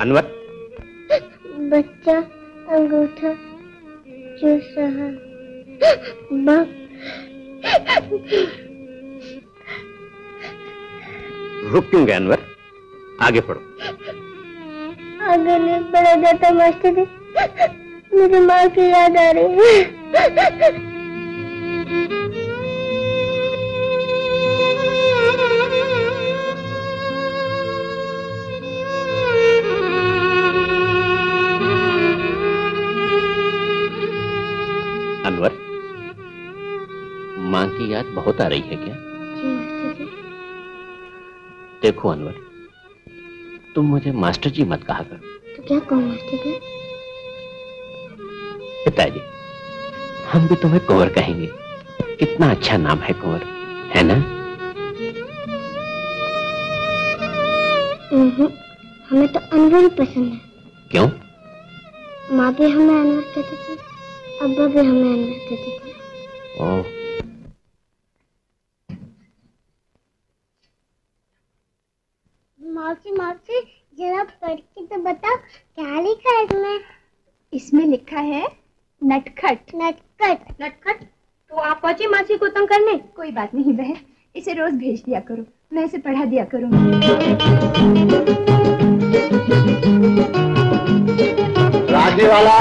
अनवर। बच्चा अंगूठा चूस रहा। बाप रुक क्यों गए अनवर, आगे पढ़ो। आगे नहीं पढ़ा जाता मास्टर, मुझे माँ की याद आ रही है। अनवर, माँ की याद बहुत आ रही है क्या? जी मास्टर जी। देखो अनवर, तुम मुझे मास्टर जी मत कहा करो। तो क्या कहूँ मास्टर जी? पिताजी, हम भी तुम्हें कुंवर कहेंगे। कितना अच्छा नाम है कुंवर, है ना? नहीं, हमें तो अनवर ही पसंद है। क्यों? माँ भी हमें अनवर कहती थी, अब्बा भी हमें अनवर कहते थे। ओह। मासी मासी, जरा पढ़ के तो बताओ क्या लिखा है इसमें? इसमें लिखा है नटखट। नटखट? नटखट? तो आप पहुंचे मासी को तंग करने? कोई बात नहीं बहन, इसे रोज भेज दिया करो, मैं इसे पढ़ा दिया करूंगी। राजी वाला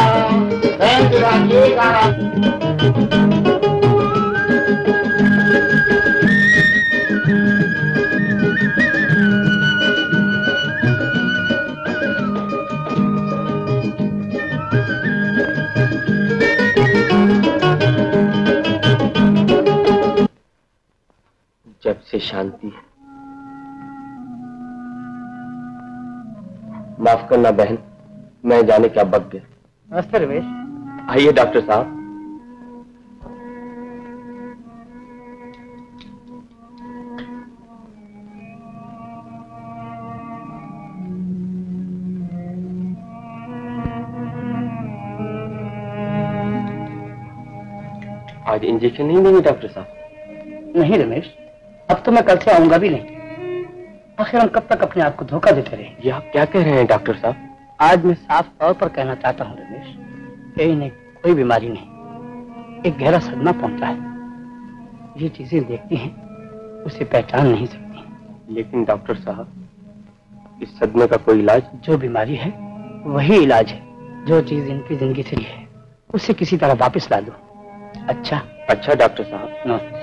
जब से शांति, माफ करना बहन, मैं जाने क्या बक गया। नमस्ते रमेश। आइए डॉक्टर साहब। आज इंजेक्शन नहीं देंगे डॉक्टर साहब? नहीं रमेश, अब तो मैं कल से आऊंगा भी नहीं। आखिर हम कब तक अपने आप को धोखा देते रहे? ये आप क्या कह रहे हैं डॉक्टर साहब? आज मैं साफ तौर पर कहना चाहता हूँ रमेश, यही नहीं, कोई बीमारी नहीं, एक गहरा सदमा पहुंचा है। ये चीजें देखती हैं, उसे पहचान नहीं सकती। लेकिन डॉक्टर साहब, इस सदमे का कोई इलाज? जो बीमारी है वही इलाज है। जो चीज इनकी जिंदगी से है उसे किसी तरह वापस ला दो। अच्छा अच्छा डॉक्टर साहब, नमस्ते।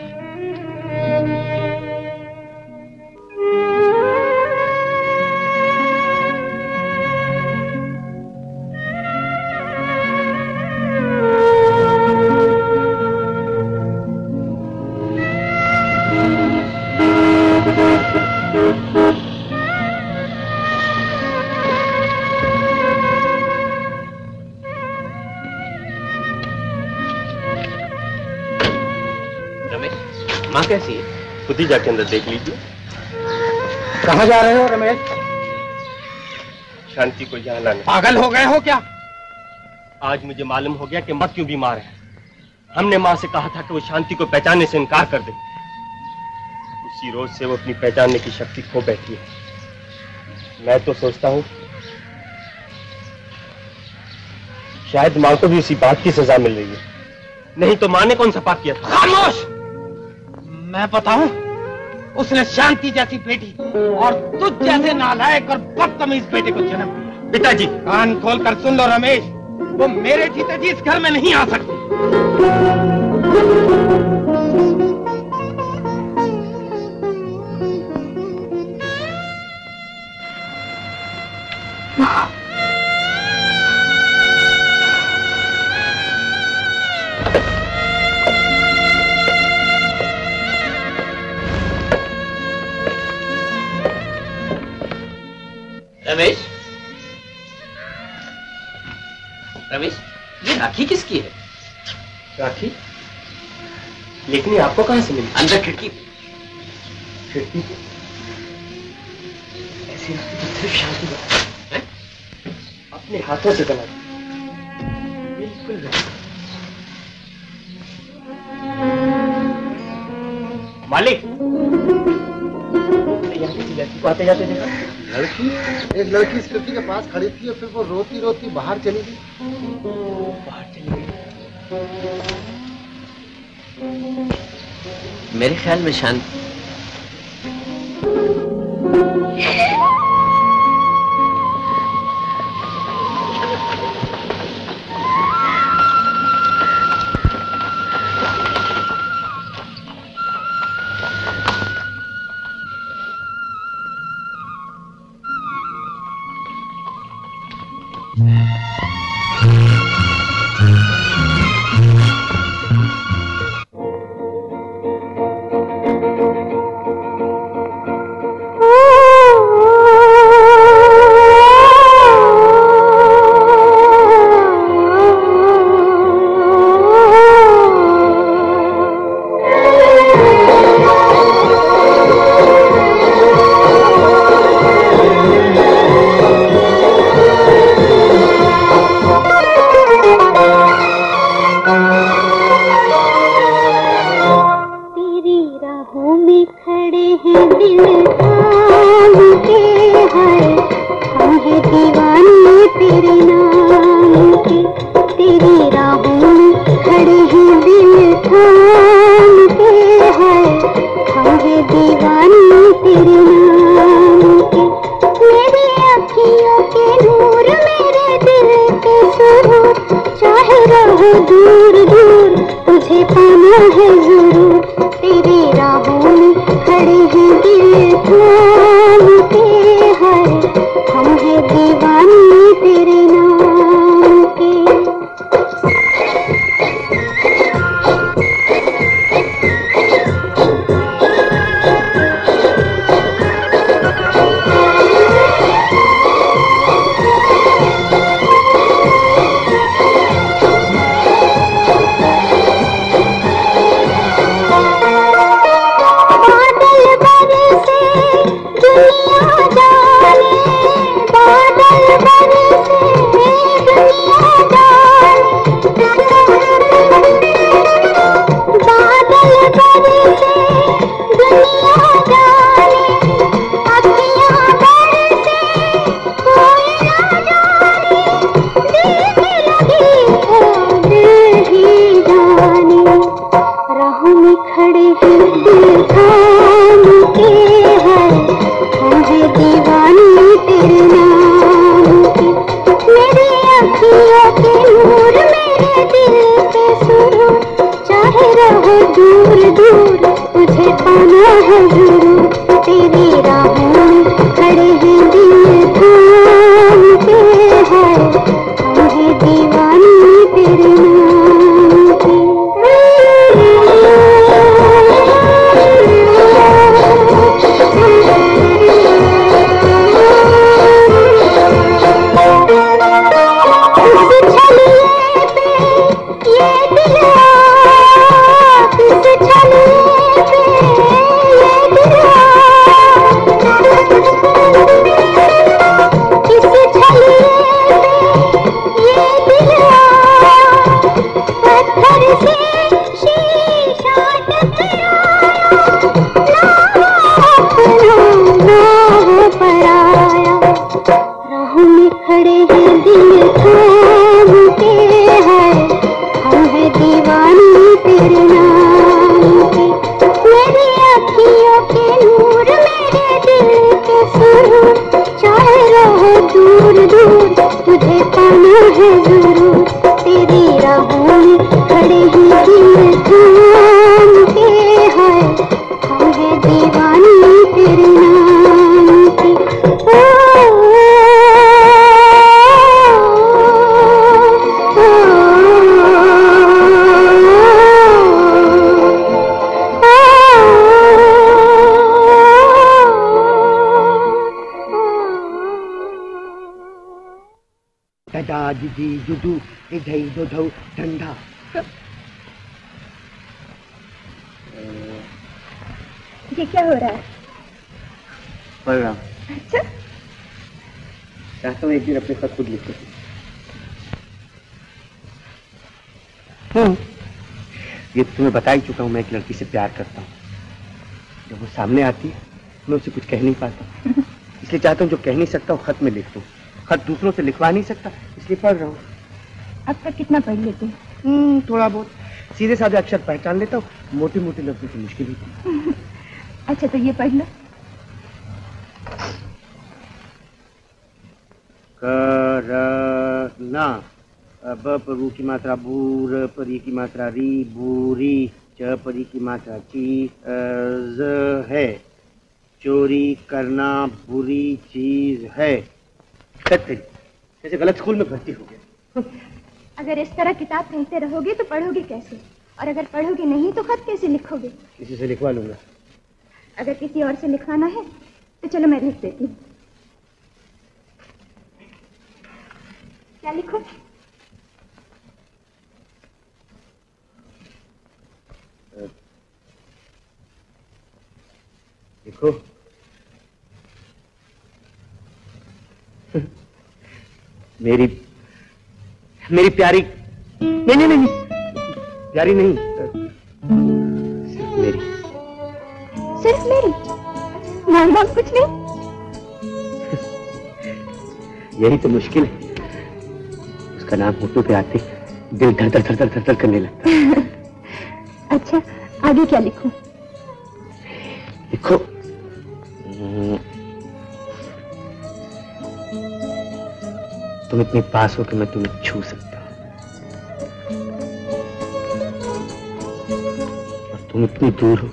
कैसी है? खुद ही जाके अंदर देख लीजिए। कहाँ जा रहे हो रमेश? शांति को यहाँ लाने। पागल हो गए हो क्या? आज मुझे मालूम हो गया कि माँ क्यों बीमार है। हमने माँ से कहा था कि वो शांति को पहचानने से इनकार कर दे। उसी रोज से वो अपनी पहचानने की शक्ति खो बैठी है। मैं तो सोचता हूँ शायद माँ को भी उसी बात की सजा मिल रही है, नहीं तो माँ ने कौन सा पाप किया था? खामोश! मैं बताऊं, उसने शांति जैसी बेटी और तुझ जैसे नालायक और बदतमीज बेटे को जन्म दिया। पिताजी कान खोल कर सुन लो रमेश, वो मेरे जीते जी इस घर में नहीं आ सकती। रमेश, रमेश, ये राखी किसकी है? राखी? लेकिन ये आपको कहां से मिली? अंदर खिड़की। खिड़की? ऐसी राखी तो सिर्फ शांति बना, अपने हाथों से बना, बिल्कुल बना। मालिक, लड़की को आते जाते देखा? लड़की? एक लड़की इस लड़की के पास खड़ी थी और फिर वो रोती रोती बाहर चली गई। बाहर चली गई। मेरे ख्याल में शांति। हम हैं जरूर तेरे राहों में खड़े हैं दिल थोड़ते हर हम हैं दीवाने तेरे नाम के। बता ही चुका हूं मैं एक लड़की से प्यार करता हूँ। जब वो सामने आती है मैं उसे कुछ कह नहीं पाता, इसलिए चाहता हूँ जो कह नहीं सकता वो खत में लिख दूं। खत दूसरों से लिखवा नहीं सकता इसलिए पढ़ रहा हूँ। अब तक कितना पढ़ लेते हैं? थोड़ा बहुत, सीधे साधे अक्षर पहचान लेता हूँ, मोटे मोटे लफ्जों की मुश्किल होती है। अच्छा तो ये पढ़ लो। करना ब पर रू की मात्रा बूर पर ई की मात्रा री बूरी च पर ई की मात्रा ची ज है। चोरी करना बुरी चीज है। जैसे गलत स्कूल में भर्ती हो गया। अगर इस तरह किताब फेंकते रहोगे तो पढ़ोगे कैसे, और अगर पढ़ोगे नहीं तो खत कैसे लिखोगे? किसी से लिखवा लूंगा। अगर किसी और से लिखवाना है तो चलो मैं लिख देती हूँ। क्या लिखो? देखो मेरी मेरी प्यारी नहीं नहीं नहीं प्यारी नहीं सिर्फ मेरी सिर्फ मेरी नाम नाम कुछ नहीं। यही तो मुश्किल है, उसका नाम होटों पे आते दिल धड़ धड़ धड़ धड़ धड़ करने लगता है। अच्छा आगे क्या लिखूं? लिखो तुम इतने पास हो कि मैं तुम्हें छू सकता हूं। तुम इतनी दूर हो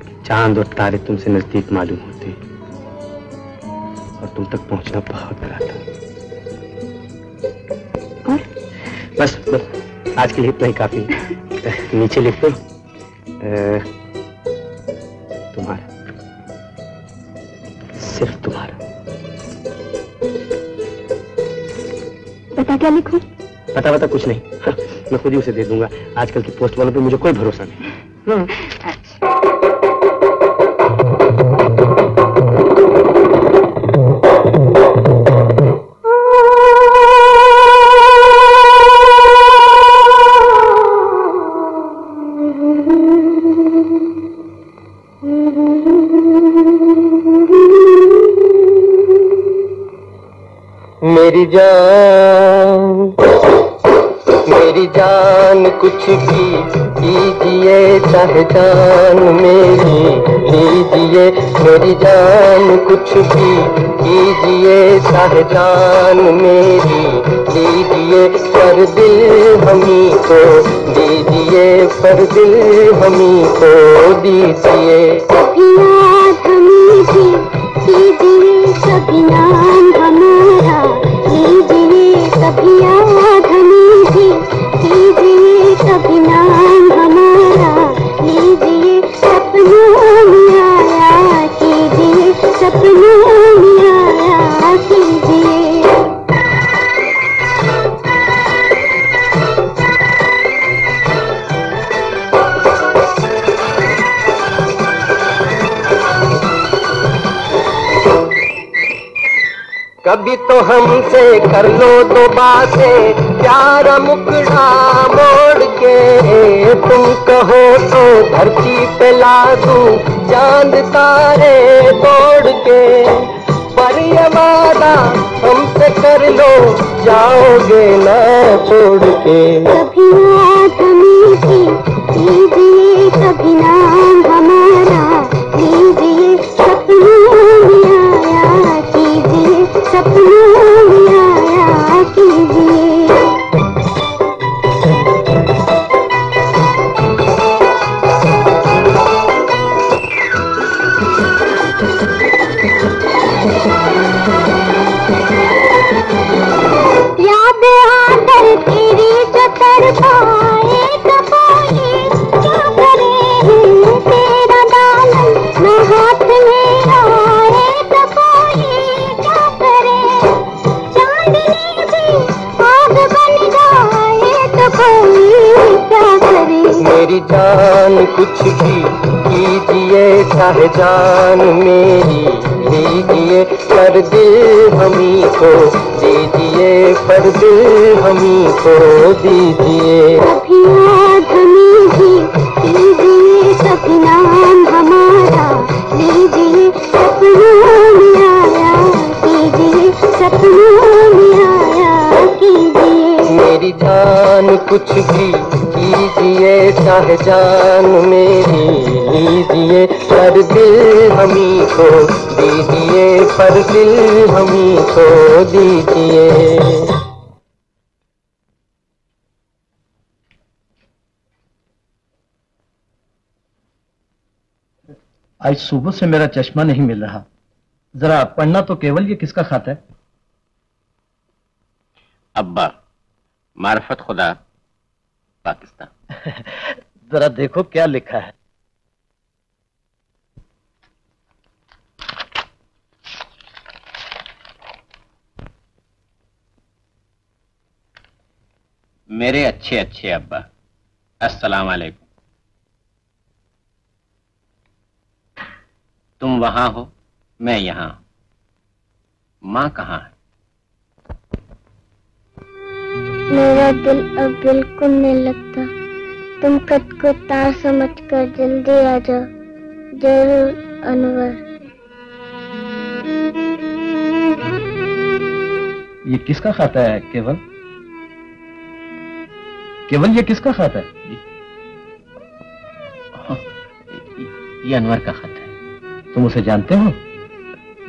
कि चांद और तारे तुमसे नजदीक मालूम होते हैं और तुम तक पहुंचना बहुत कराता। और बस बस आज के लिए इतना ही काफी। नीचे लिख दो तुम्हारा, सिर्फ तुम्हारा। पता क्या लिखूं? पता पता कुछ नहीं, मैं खुद ही उसे दे दूंगा। आजकल की पोस्ट वालों पे मुझे कोई भरोसा नहीं। हाँ। मेरी जान मेरी जान कुछ भी लीजिए चाहे जान मेरी लीजिए, मेरी जान कुछ भी लीजिए चाहे जान मेरी लीजिए, पर दिल हमी को दीजिए, पर दिल हमी को दीजिए। कभी याद हमी जी दीजिए, कभी नाम हमारा लीजिए, कभी याद हमी जी दीजिए, कभी नाम कभी तो हमसे कर लो दो बातें, प्यारा मुकड़ा मोड़ के, तुम कहो तो धरती पे ला दूं चांद तारे तोड़ के, पर ये वादा हमसे कर लो जाओगे ना छोड़ के। कभी याद हमें थी दीजिए, कभी नाम हमारा दीजिए, सपनों आया कीजिए। याद आकर तेरी जो कर पाए कपाए क्या करे, तेरा दामन न हाथ में आए कपाए क्या करे, आग बन जाए तो कोई क्या करे। मेरी जान कुछ भी कीजिए चाहे जान मेरी दीजिए, पर दिल हमी को दीजिए, पर दिल हमी को दीजिए। कभी याद हमी जी दीजिए, कभी नाम हमारा दीजिए, सपनों में आया कीजिए, सपनों में आया कीजिए। मेरी जान कुछ भी कीजिए चाहे जान मेरी लीजिए, पर दिल हमी को दीजिए, पर दिल हमी को दीजिए। आज सुबह से मेरा चश्मा नहीं मिल रहा, जरा पढ़ना तो केवल। ये किसका खत है? अब्बा, मार्फत खुदा, पाकिस्तान। जरा देखो क्या लिखा है। मेरे अच्छे अच्छे अब्बा, अस्सलाम वालेकुम। तुम वहां हो, मैं यहां हूं। माँ कहाँ है? मेरा दिल अब बिल्कुल नहीं लगता। तुम कद को तार समझ कर जल्दी आ जाओ। जरूर अनवर। ये किसका खत है केवल? केवल ये किसका खत है? ये अनवर का खत है। तुम उसे जानते हो?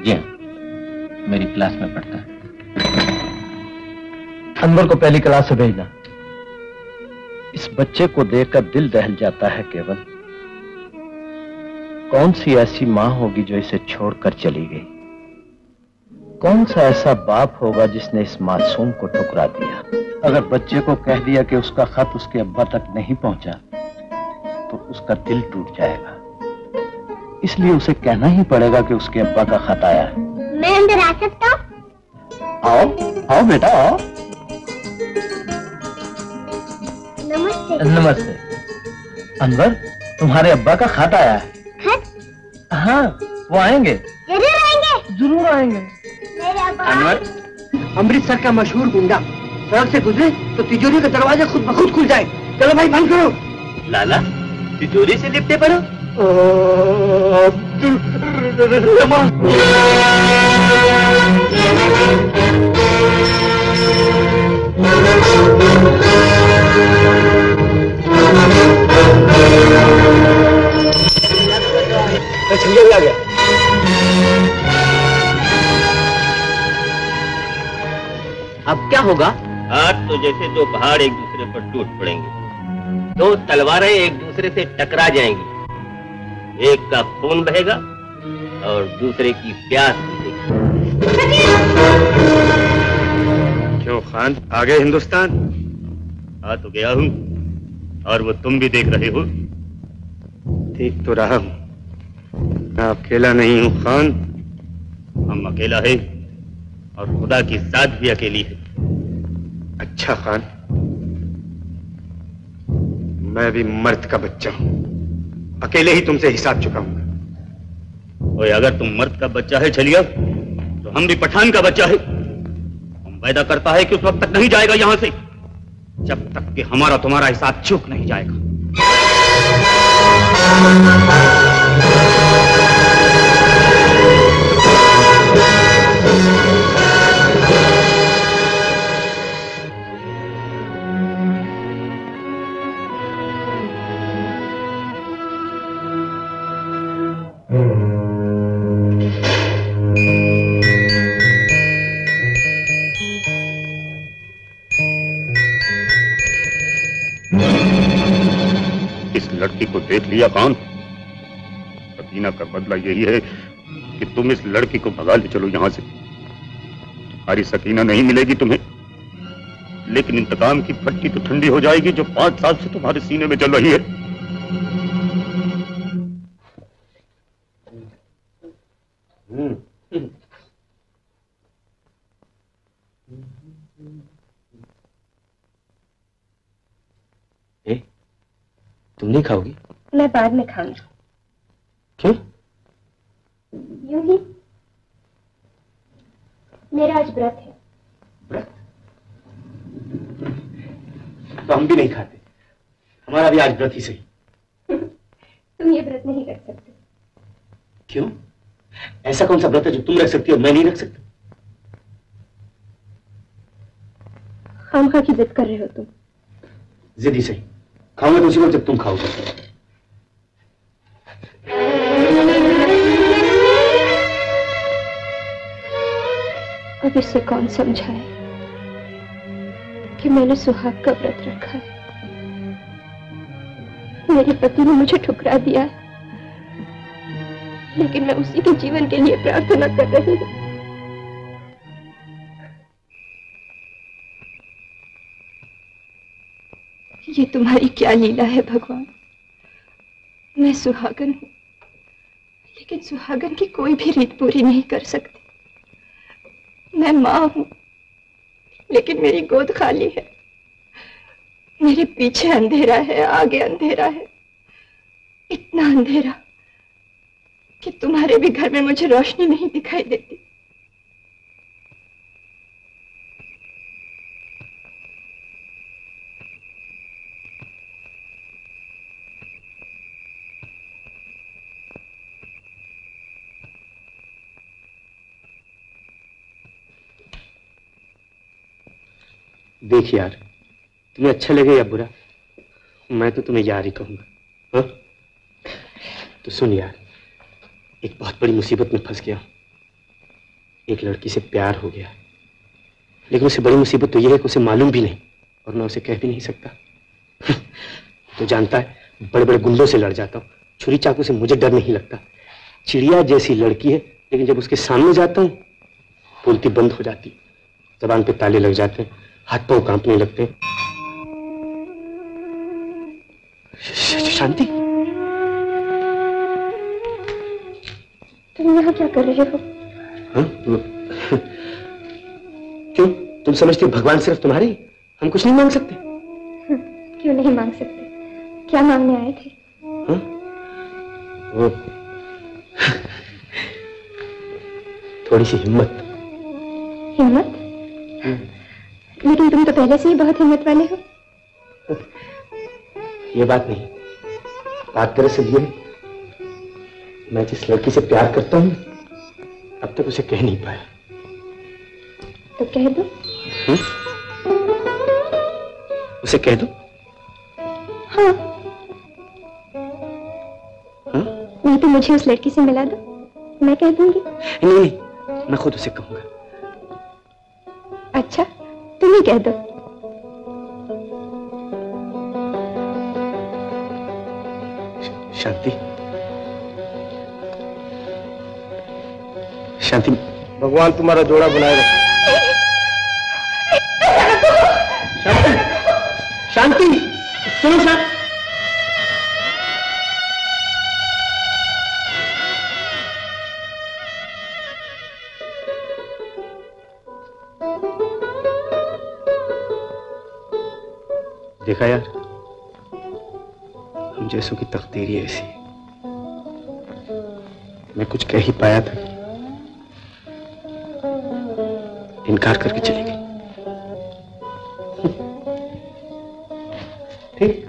जी हाँ, मेरी क्लास में पढ़ता है। अनवर को पहली क्लास से भेजना। इस बच्चे को देखकर दिल दहल जाता है केवल। कौन सी ऐसी माँ होगी जो इसे छोड़कर चली गई? कौन सा ऐसा बाप होगा जिसने इस मासूम को ठुकरा दिया? अगर बच्चे को कह दिया कि उसका खत उसके अब्बा तक नहीं पहुंचा तो उसका दिल टूट जाएगा। इसलिए उसे कहना ही पड़ेगा कि उसके अब्बा का खत आया है। मैं अंदर आ सकता हूं? आओ आओ बेटा आओ। नमस्ते। नमस्ते। अनवर, तुम्हारे अब्बा का खत आया है। खत? हाँ, वो आएंगे। जरूर आएंगे। जरूर आएंगे। अनवर, अमृतसर का मशहूर गुंडा सड़क से गुजरे तो तिजोरी का दरवाजा खुद ब खुद खुल जाए। चलो भाई बंद करो। लाला, तिजोरी से लिपटे पड़ो। आ गया। अब क्या होगा? हाथ तो जैसे दो पहाड़ एक दूसरे पर टूट पड़ेंगे, दो तलवारें एक दूसरे से टकरा जाएंगी, एक का खून बहेगा और दूसरे की प्यास बुझेगी। क्यों खान, आ गए हिंदुस्तान? आ तो गया हूँ और वो तुम भी देख रहे हो। ठीक तो रहा हूँ, मैं अकेला नहीं हूँ खान। हम अकेला है और खुदा की साथ भी अकेली है। अच्छा खान, मैं भी मर्द का बच्चा हूं, अकेले ही तुमसे हिसाब चुकाऊंगा। ओए, अगर तुम मर्द का बच्चा है छलिया, तो हम भी पठान का बच्चा है। हम वादा करता है कि उस वक्त तक नहीं जाएगा यहां से जब तक कि हमारा तुम्हारा हिसाब चूक नहीं जाएगा। को देख लिया खान, सकीना का बदला यही है कि तुम इस लड़की को भगा ले चलो यहां से। तुम्हारी सकीना नहीं मिलेगी तुम्हें, लेकिन इंतकाम की भट्टी तो ठंडी हो जाएगी जो पांच साल से तुम्हारे सीने में चल रही है। ए, तुम नहीं खाओगी? मैं बाद में खाऊंगा। क्यों? यूं ही, मेरा आज व्रत है। व्रत? तो हम भी नहीं खाते, हमारा भी आज व्रत ही सही। तुम ये व्रत नहीं रख सकते। क्यों? ऐसा कौन सा व्रत है जो तुम रख सकती हो और मैं नहीं रख सकता? खामखा की जिद कर रहे हो तुम। जिद ही सही, खाऊंगा तो उसी वक्त जब तुम खाओगे। अब इससे कौन समझाए कि मैंने सुहाग का व्रत रखा है। मेरे पति ने मुझे ठुकरा दिया है, लेकिन मैं उसी के जीवन के लिए प्रार्थना कर रही हूँ। ये तुम्हारी क्या लीला है भगवान? मैं सुहागन हूँ, लेकिन सुहागन की कोई भी रीत पूरी नहीं कर सकती। मैं माँ हूँ, लेकिन मेरी गोद खाली है। मेरे पीछे अंधेरा है, आगे अंधेरा है, इतना अंधेरा कि तुम्हारे भी घर में मुझे रोशनी नहीं दिखाई देती। देख यार, तुम्हें अच्छा लगे या बुरा, मैं तो तुम्हें यार ही कहूँगा। हाँ तो सुन यार, एक बहुत बड़ी मुसीबत में फंस गया। एक लड़की से प्यार हो गया, लेकिन उससे बड़ी मुसीबत तो यह है कि उसे मालूम भी नहीं और मैं उसे कह भी नहीं सकता। तो जानता है, बड़े बड़े गुंडों से लड़ जाता हूँ, छुरी चाकू से मुझे डर नहीं लगता। चिड़िया जैसी लड़की है, लेकिन जब उसके सामने जाता हूँ बोलती बंद हो जाती, जबान पे ताले लग जाते हैं, हाथ पांव कांपने लगते हैं। शांति, तुम यहाँ क्या कर रहे हो? हाँ? क्यों, तुम समझती हो भगवान सिर्फ तुम्हारे ही, हम कुछ नहीं मांग सकते? हाँ, क्यों नहीं मांग सकते? क्या मांगने आए थे? हाँ? वो थोड़ी सी हिम्मत। हिम्मत? लेकिन तुम तो पहले से ही बहुत हिम्मत वाले हो। ये बात नहीं, बात दरअसल ये है, मैं जिस लड़की से प्यार करता हूँ अब तक उसे कह नहीं पाया। तो कह दो। हुँ? उसे कह दो। हाँ, हाँ? नहीं तो मुझे उस लड़की से मिला दो, मैं कह दूंगी। नहीं नहीं, मैं खुद उसे कहूंगा। अच्छा, तुम ही कह दो। शांति, शांति, भगवान तुम्हारा जोड़ा बनाए रखे। शांति, शांति, सुनो शांति। देखा यार, हम जैसों की तकदीर ही ऐसी। मैं कुछ कह ही पाया था, इनकार करके चली गई। ठीक,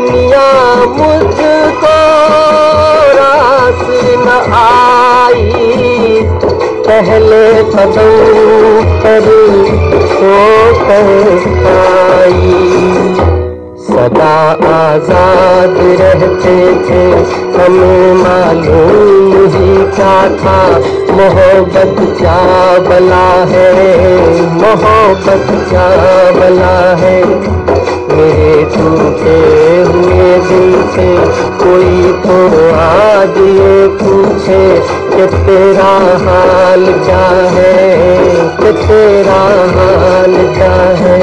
दुनिया मुझको रास न आई, पहले कदम करी तो पहचाई। सदा आजाद रहते थे हमें मालूम ही क्या था, मोहब्बत क्या बला है, मोहब्बत क्या बला है। मेरे टूटे हुए दिल से कोई तो आज ये पूछे कि तेरा हाल क्या है, कि तेरा हाल क्या है।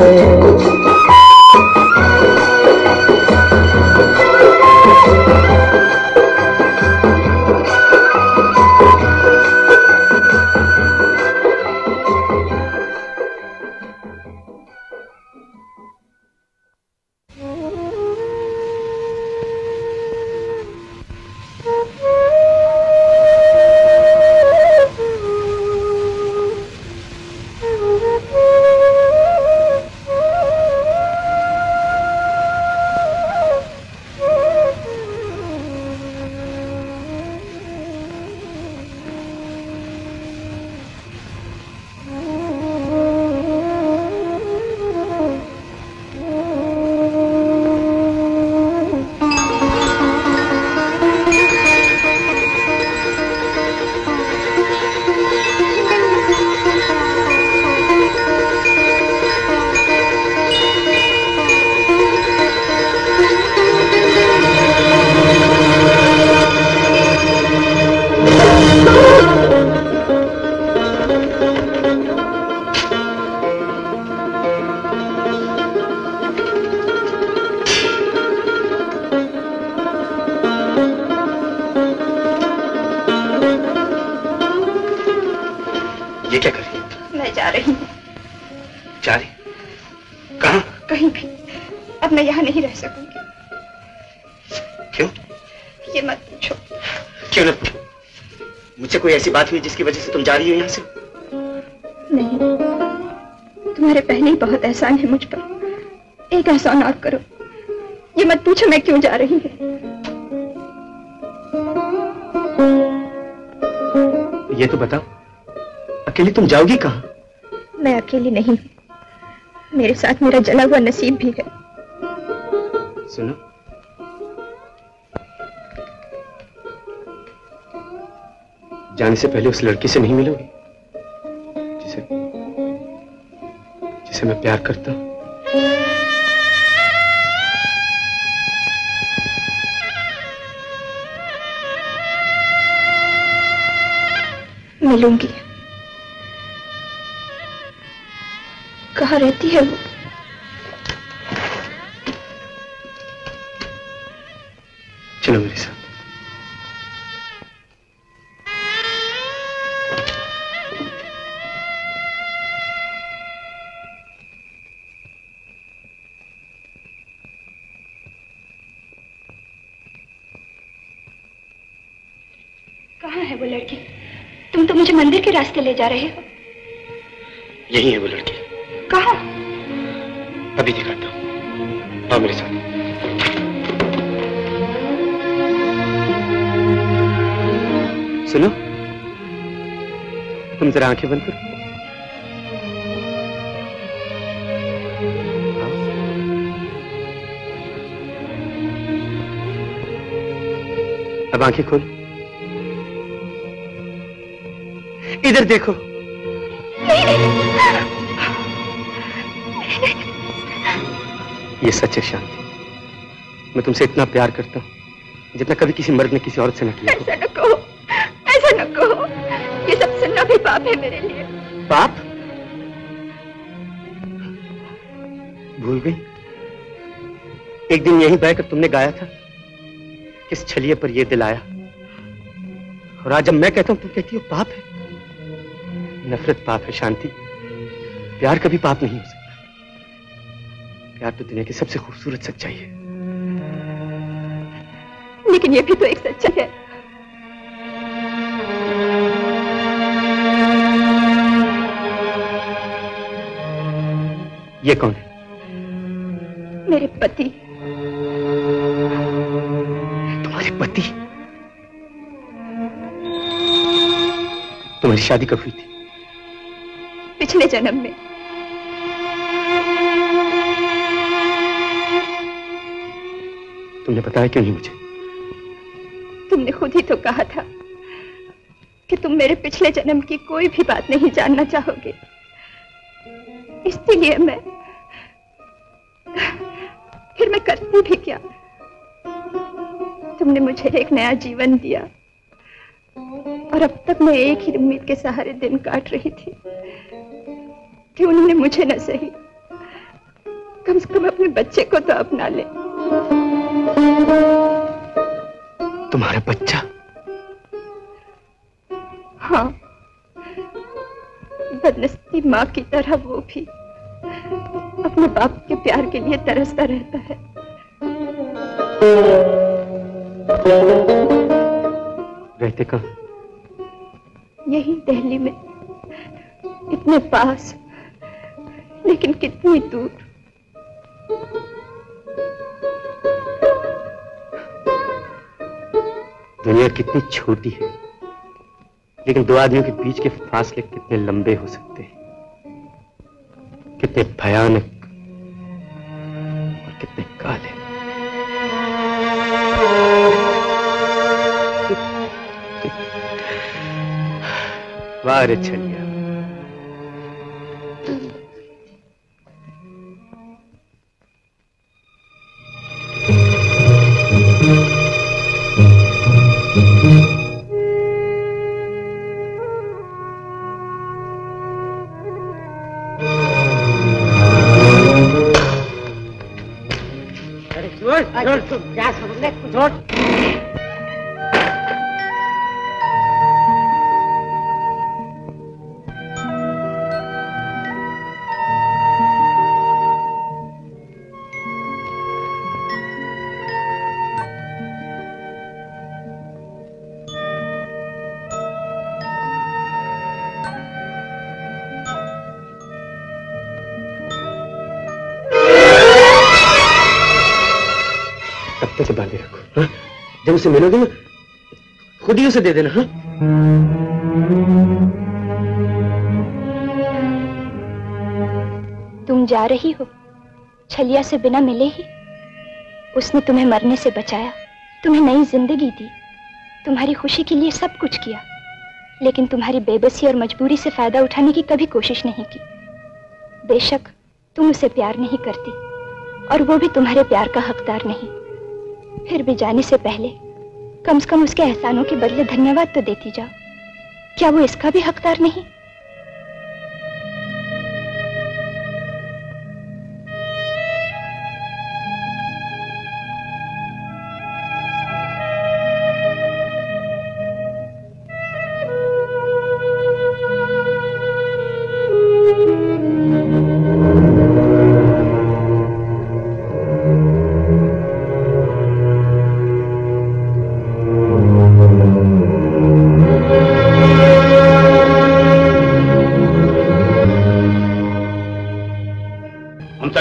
बात हुई जिसकी वजह से तुम जा रही हो यहाँ से? नहीं, तुम्हारे पहले ही बहुत एहसान है मुझ पर, एक एहसान और करो। ये मत पूछो मैं क्यों जा रही हूँ। ये तो बताओ, अकेली तुम जाओगी कहाँ? मैं अकेली नहीं हूँ, मेरे साथ मेरा जला हुआ नसीब भी है। सुनो, जाने से पहले उस लड़की से नहीं मिलोगी जिसे जिसे मैं प्यार करता हूं? मिलूंगी। कहाँ रहती है वो? चलो मेरे साथ। रास्ते ले जा रहे हो? यही है वो लड़की। कहाँ? अभी दिखाता हूँ, आओ मेरे साथ। सुनो, तुम जरा आंखें बंद करो। अब आंखें खोलो, इधर देखो। ये सच है शांति, मैं तुमसे इतना प्यार करता हूँ जितना कभी किसी मर्द ने किसी औरत से न किया। ऐसा न कहो, ऐसा न कहो, ये सब सुनना भी पाप है मेरे लिए। पाप? भूल गई? एक दिन यहीं बैठकर तुमने गाया था, किस छलिए पर ये दिल आया। और आज जब मैं कहता हूँ तुम कहती हो पाप है। नफरत पाप है शांति, प्यार कभी पाप नहीं हो सकता। प्यार तो दुनिया की सबसे खूबसूरत सच्चाई है। लेकिन ये भी तो एक सच्चाई है। ये कौन है? मेरे पति। मेरे पति, तुम्हारी शादी कब हुई थी? पिछले जन्म में। तुमने बताया क्यों नहीं मुझे? तुमने खुद ही तो कहा था कि तुम मेरे पिछले जन्म की कोई भी बात नहीं जानना चाहोगे, इसलिए मैं फिर मैं करती भी क्या? तुमने मुझे एक नया जीवन दिया और अब तक मैं एक ही उम्मीद के सहारे दिन काट रही थी कि उन्होंने मुझे न सही, कम से कम अपने बच्चे को तो अपना ले। तुम्हारा बच्चा? हाँ, बदनसीब माँ की तरह वो भी अपने बाप के प्यार के लिए तरसता रहता है। रहते कहाँ? यही दिल्ली में, इतने पास लेकिन कितनी दूर। दुनिया कितनी छोटी है लेकिन दो आदमियों के बीच के फासले कितने लंबे हो सकते हैं, कितने भयानक और कितने काले। वाह रे छलिया, उसे मिलोगे ना खुद ही उसे दे देना। हाँ, तुम जा रही हो छलिया से बिना मिले ही। उसने तुम्हें मरने से बचाया, तुम्हें नई जिंदगी दी, तुम्हारी खुशी के लिए सब कुछ किया, लेकिन तुम्हारी बेबसी और मजबूरी से फायदा उठाने की कभी कोशिश नहीं की। बेशक तुम उसे प्यार नहीं करती और वो भी तुम्हारे प्यार का हकदार नहीं, फिर भी जाने से पहले कम से कम उसके एहसानों के बदले धन्यवाद तो देती जाओ। क्या वो इसका भी हकदार नहीं?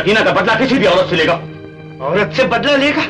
हीना का बदला किसी भी औरत से लेगा। औरत से बदला लेगा?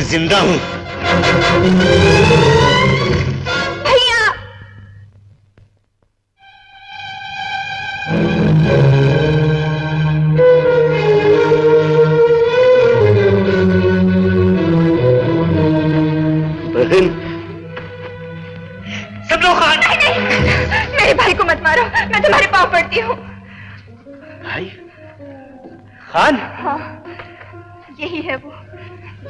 मैं जिंदा हूं। भैया बहन सब लोग खान। मेरे भाई को मत मारो, मैं तुम्हारे पांव पड़ती हूँ। भाई खान? हाँ, यही है वो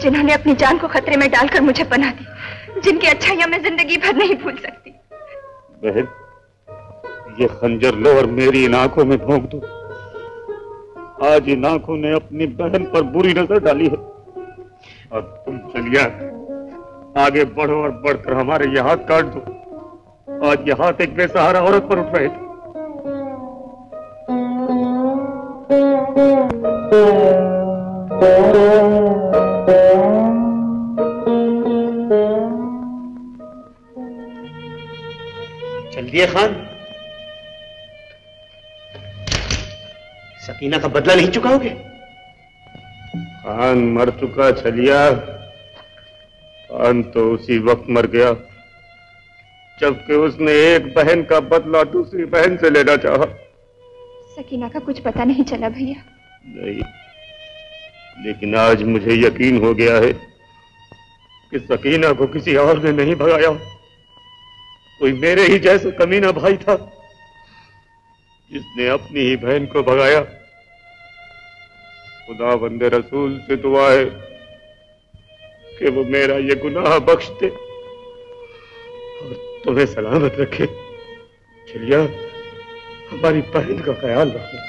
जिन्होंने अपनी जान को खतरे में डालकर मुझे बना दी, जिनकी अच्छाइयां मैं जिंदगी भर नहीं भूल सकती। बहन, ये खंजर लो और मेरी इन आंखों में भोंक दो। आज इन आंखों ने अपनी बहन पर बुरी नजर डाली है। और तुम चलिया आगे बढ़ो और बढ़कर हमारे ये हाथ काट दो। आज ये हाथ एक बेसहारा औरत पर उठ रहे थे। ये खान, सकीना का बदला नहीं चुकाओगे? खान मर चुका छलिया। खान तो उसी वक्त मर गया जबकि उसने एक बहन का बदला दूसरी बहन से लेना चाहा। सकीना का कुछ पता नहीं चला भैया? नहीं, लेकिन आज मुझे यकीन हो गया है कि सकीना को किसी और ने नहीं भगाया। कोई मेरे ही जैसा कमीना भाई था जिसने अपनी ही बहन को भगाया। खुदा बंदे रसूल से दुआ है कि वो मेरा ये गुनाह बख्श दे और तुम्हें सलामत रखे। चलिया, हमारी बहन का ख्याल रखना।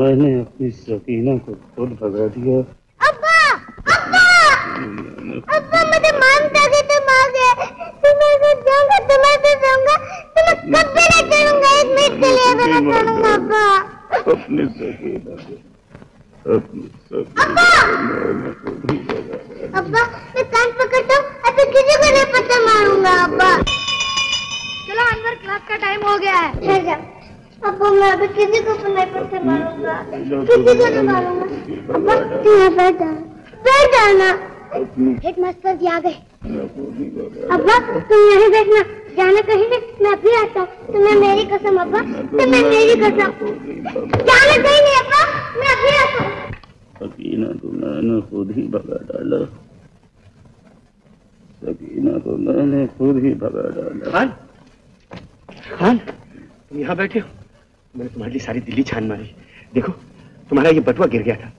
मैंने अपनी सकीना को खुद भगा दिया। अब्बा, अब्बा, अब्बा मुझे मानता कि तुम आ गए। तुम्हारे साथ जाऊंगा, तुम्हारे साथ जाऊंगा, तुम्हें कभी ना छोड़ूंगा। एक मिनट के लिए भी ना छोड़ूंगा अब्बा। अपनी सकीना को, अपनी सकीना को मैंने खुद ही भगा दिया। अब्बा मैं कान पकड़ता हूँ और फिर किसी को नहीं पत्ता मारूंगा अब्बा। चलो अनवर, क्लास का टाइम हो गया है। चल जाओ अब्बा, मैं अभी किसी को अपने पर से मारूंगा, किसी को नहीं मारूंगा। अब्बा तू यहाँ बैठ जाना, बैठ जाना। हेडमास्टर जी आ गए। अब्बा तुम यहीं बैठना, जाना कहीं नहीं। मैं अभी आता हूँ, तुम्हें मेरी कसम अब्बा, तुम्हें मेरी कसम। जाना कहीं नहीं अब्बा, मैं अभी आता हूँ। सकीना को मैंने खुद ही भगा डाला, सकीना को मैंने खुद ही भगा डाला। खान, खान तुम यहाँ बैठे हो? मैंने तुम्हारे लिए सारी दिल्ली छान मारी। देखो तुम्हारा ये बटुआ गिर गया था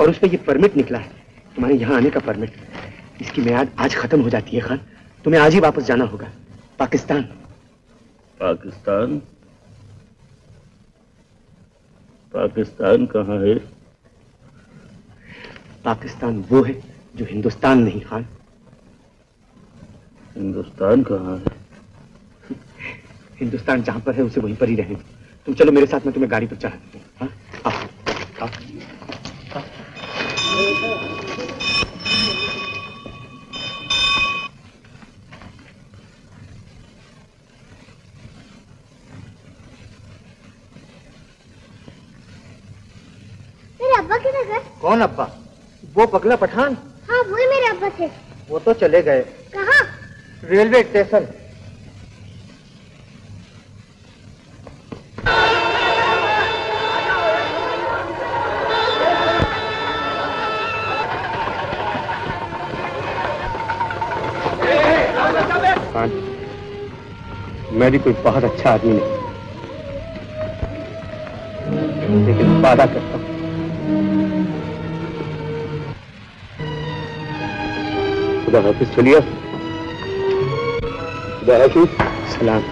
और उस पर यह परमिट निकला है, तुम्हारे यहाँ आने का परमिट। इसकी मियाद आज खत्म हो जाती है खान, तुम्हें आज ही वापस जाना होगा पाकिस्तान। पाकिस्तान? पाकिस्तान कहाँ है? पाकिस्तान वो है जो हिंदुस्तान नहीं खान। हिंदुस्तान कहाँ है? हिंदुस्तान जहाँ पर है उसे वहीं पर ही रहने दो। तुम चलो मेरे साथ, मैं तुम्हें गाड़ी पर चढ़ा देता हूँ। मेरे अब्बा किधर गए? कौन अब्बा? वो पगला पठान। हाँ वही मेरे अब्बा थे। वो तो चले गए। कहाँ? Railway station. मैं भी कोई बहुत अच्छा आदमी नहीं, लेकिन वादा करता हूँ खुदा हाफिज चलिया। खुदा हाफिज। सलाम।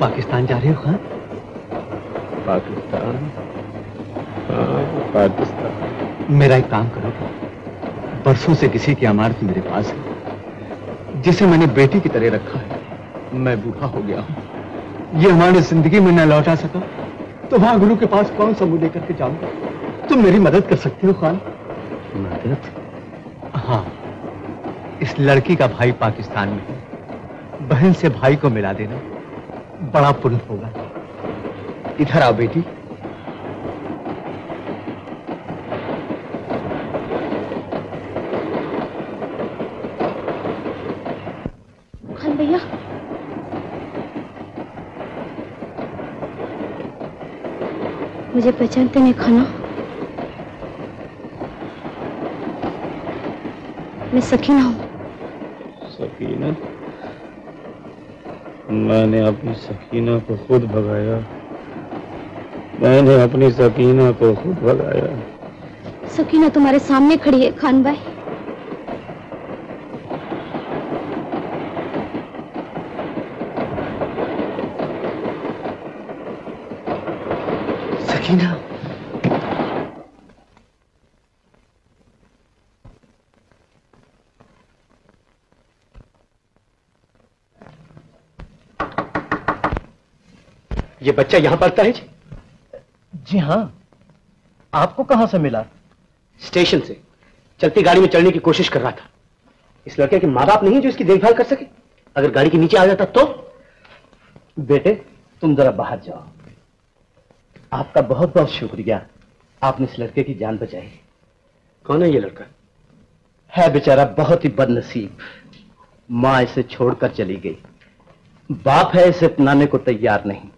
पाकिस्तान जा रहे हो? हाँ पाकिस्तान, पाकिस्तान। मेरा एक काम करो, बरसों से किसी की अमानत मेरे पास है जिसे मैंने बेटी की तरह रखा है। मैं बूढ़ा हो गया हूँ, ये हमारी जिंदगी में न लौटा सका तो वहां गुरु के पास कौन सा मुंह लेकर के जाऊंगा? तुम मेरी मदद कर सकते हो खान? मदद? हाँ, इस लड़की का भाई पाकिस्तान में है, बहन से भाई को मिला देना बड़ा पुण्य होगा। इधर आ बेटी। खान भैया, मुझे पहचानते नहीं खाना? मैं सकीना हूँ। सकीना? मैंने अपनी सकीना को खुद भगाया, मैंने अपनी सकीना को खुद भगाया। सकीना तुम्हारे सामने खड़ी है खान भाई। सकीना, ये बच्चा यहाँ पढ़ता है जी? जी हाँ। आपको कहाँ से मिला? स्टेशन से चलती गाड़ी में चढ़ने की कोशिश कर रहा था। इस लड़के के माँ बाप नहीं जो इसकी देखभाल कर सके। अगर गाड़ी के नीचे आ जाता तो? बेटे तुम जरा बाहर जाओ। आपका बहुत बहुत शुक्रिया, आपने इस लड़के की जान बचाई। कौन है ये लड़का? है बेचारा बहुत ही बदनसीब, माँ इसे छोड़कर चली गई, बाप है इसे अपनाने को तैयार नहीं।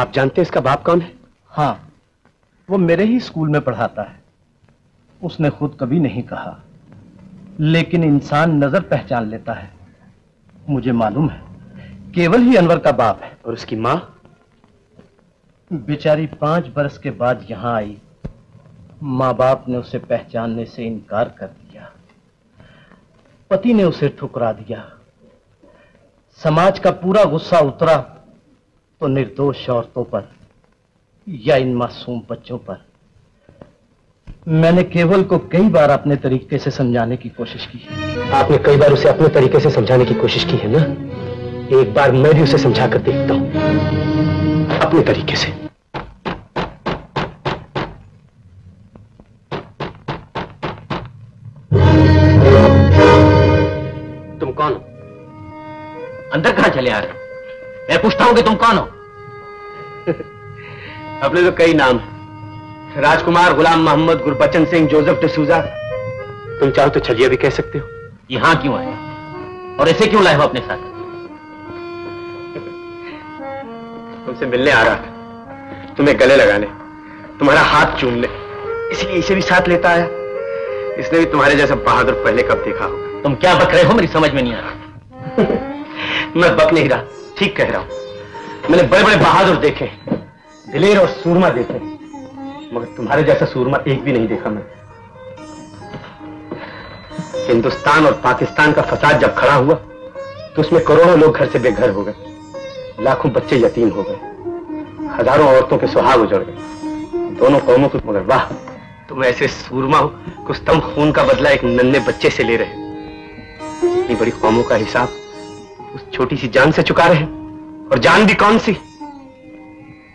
आप जानते हैं इसका बाप कौन है? हाँ, वो मेरे ही स्कूल में पढ़ाता है। उसने खुद कभी नहीं कहा, लेकिन इंसान नजर पहचान लेता है। मुझे मालूम है केवल ही अनवर का बाप है। और उसकी माँ? बेचारी पांच बरस के बाद यहाँ आई। माँ बाप ने उसे पहचानने से इनकार कर दिया, पति ने उसे ठुकरा दिया। समाज का पूरा गुस्सा उतरा तो निर्दोष औरतों पर या इन मासूम बच्चों पर। मैंने केवल को कई बार अपने तरीके से समझाने की कोशिश की। आपने कई बार उसे अपने तरीके से समझाने की कोशिश की है ना? एक बार मैं भी उसे समझा कर देखता हूं अपने तरीके से। तुम कौन हो? अंदर कहां चले आ रहे हो? मैं पूछता हूं कि तुम कौन हो? अपने तो कई नाम है, राजकुमार, गुलाम मोहम्मद, गुरबचन सिंह, जोसेफ, टूजा। तुम चाहो तो छलिया भी कह सकते हो। यहां क्यों आए और ऐसे क्यों लाए हो अपने साथ? तुमसे मिलने आ रहा था, तुम्हें गले लगाने, तुम्हारा हाथ चूमने, इसलिए इसे भी साथ लेता आया। इसने भी तुम्हारे जैसा बहादुर पहले कब देखा होगा। तुम क्या बक रहे हो मेरी समझ में नहीं आ रहा। मैं बक नहीं रहा, ठीक कह रहा हूं। मैंने बड़े बड़े बहादुर देखे, दिलेर और सूरमा देखे, मगर तुम्हारे जैसा सूरमा एक भी नहीं देखा मैं। हिंदुस्तान और पाकिस्तान का फसाद जब खड़ा हुआ तो उसमें करोड़ों लोग घर से बेघर हो गए, लाखों बच्चे यतीम हो गए, हजारों औरतों के सुहाग उजड़ गए, दोनों कौमों को। मगर वाह, तुम ऐसे सूरमा हो कुछ तुम खून का बदला एक नन्हे बच्चे से ले रहे, इतनी बड़ी कौमों का हिसाब उस छोटी सी जान से चुका रहे। और जान भी कौन सी?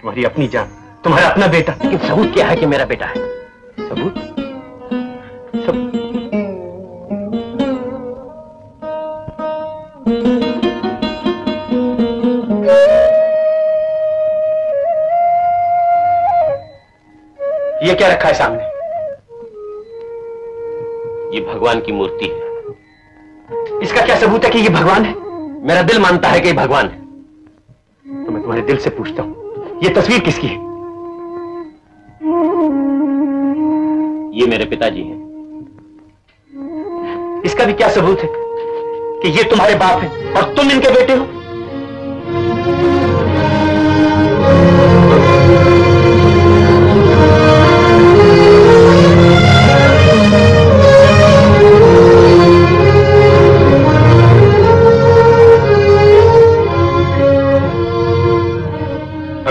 तुम्हारी अपनी जान, तुम्हारा अपना बेटा। लेकिन सबूत क्या है कि मेरा बेटा है? सबूत सब... ये क्या रखा है सामने? ये भगवान की मूर्ति है। इसका क्या सबूत है कि ये भगवान है? मेरा दिल मानता है कि ये भगवान है। तुम्हारे दिल से पूछता हूं, ये तस्वीर किसकी है? ये मेरे पिताजी हैं। इसका भी क्या सबूत है कि ये तुम्हारे बाप हैं और तुम इनके बेटे हो?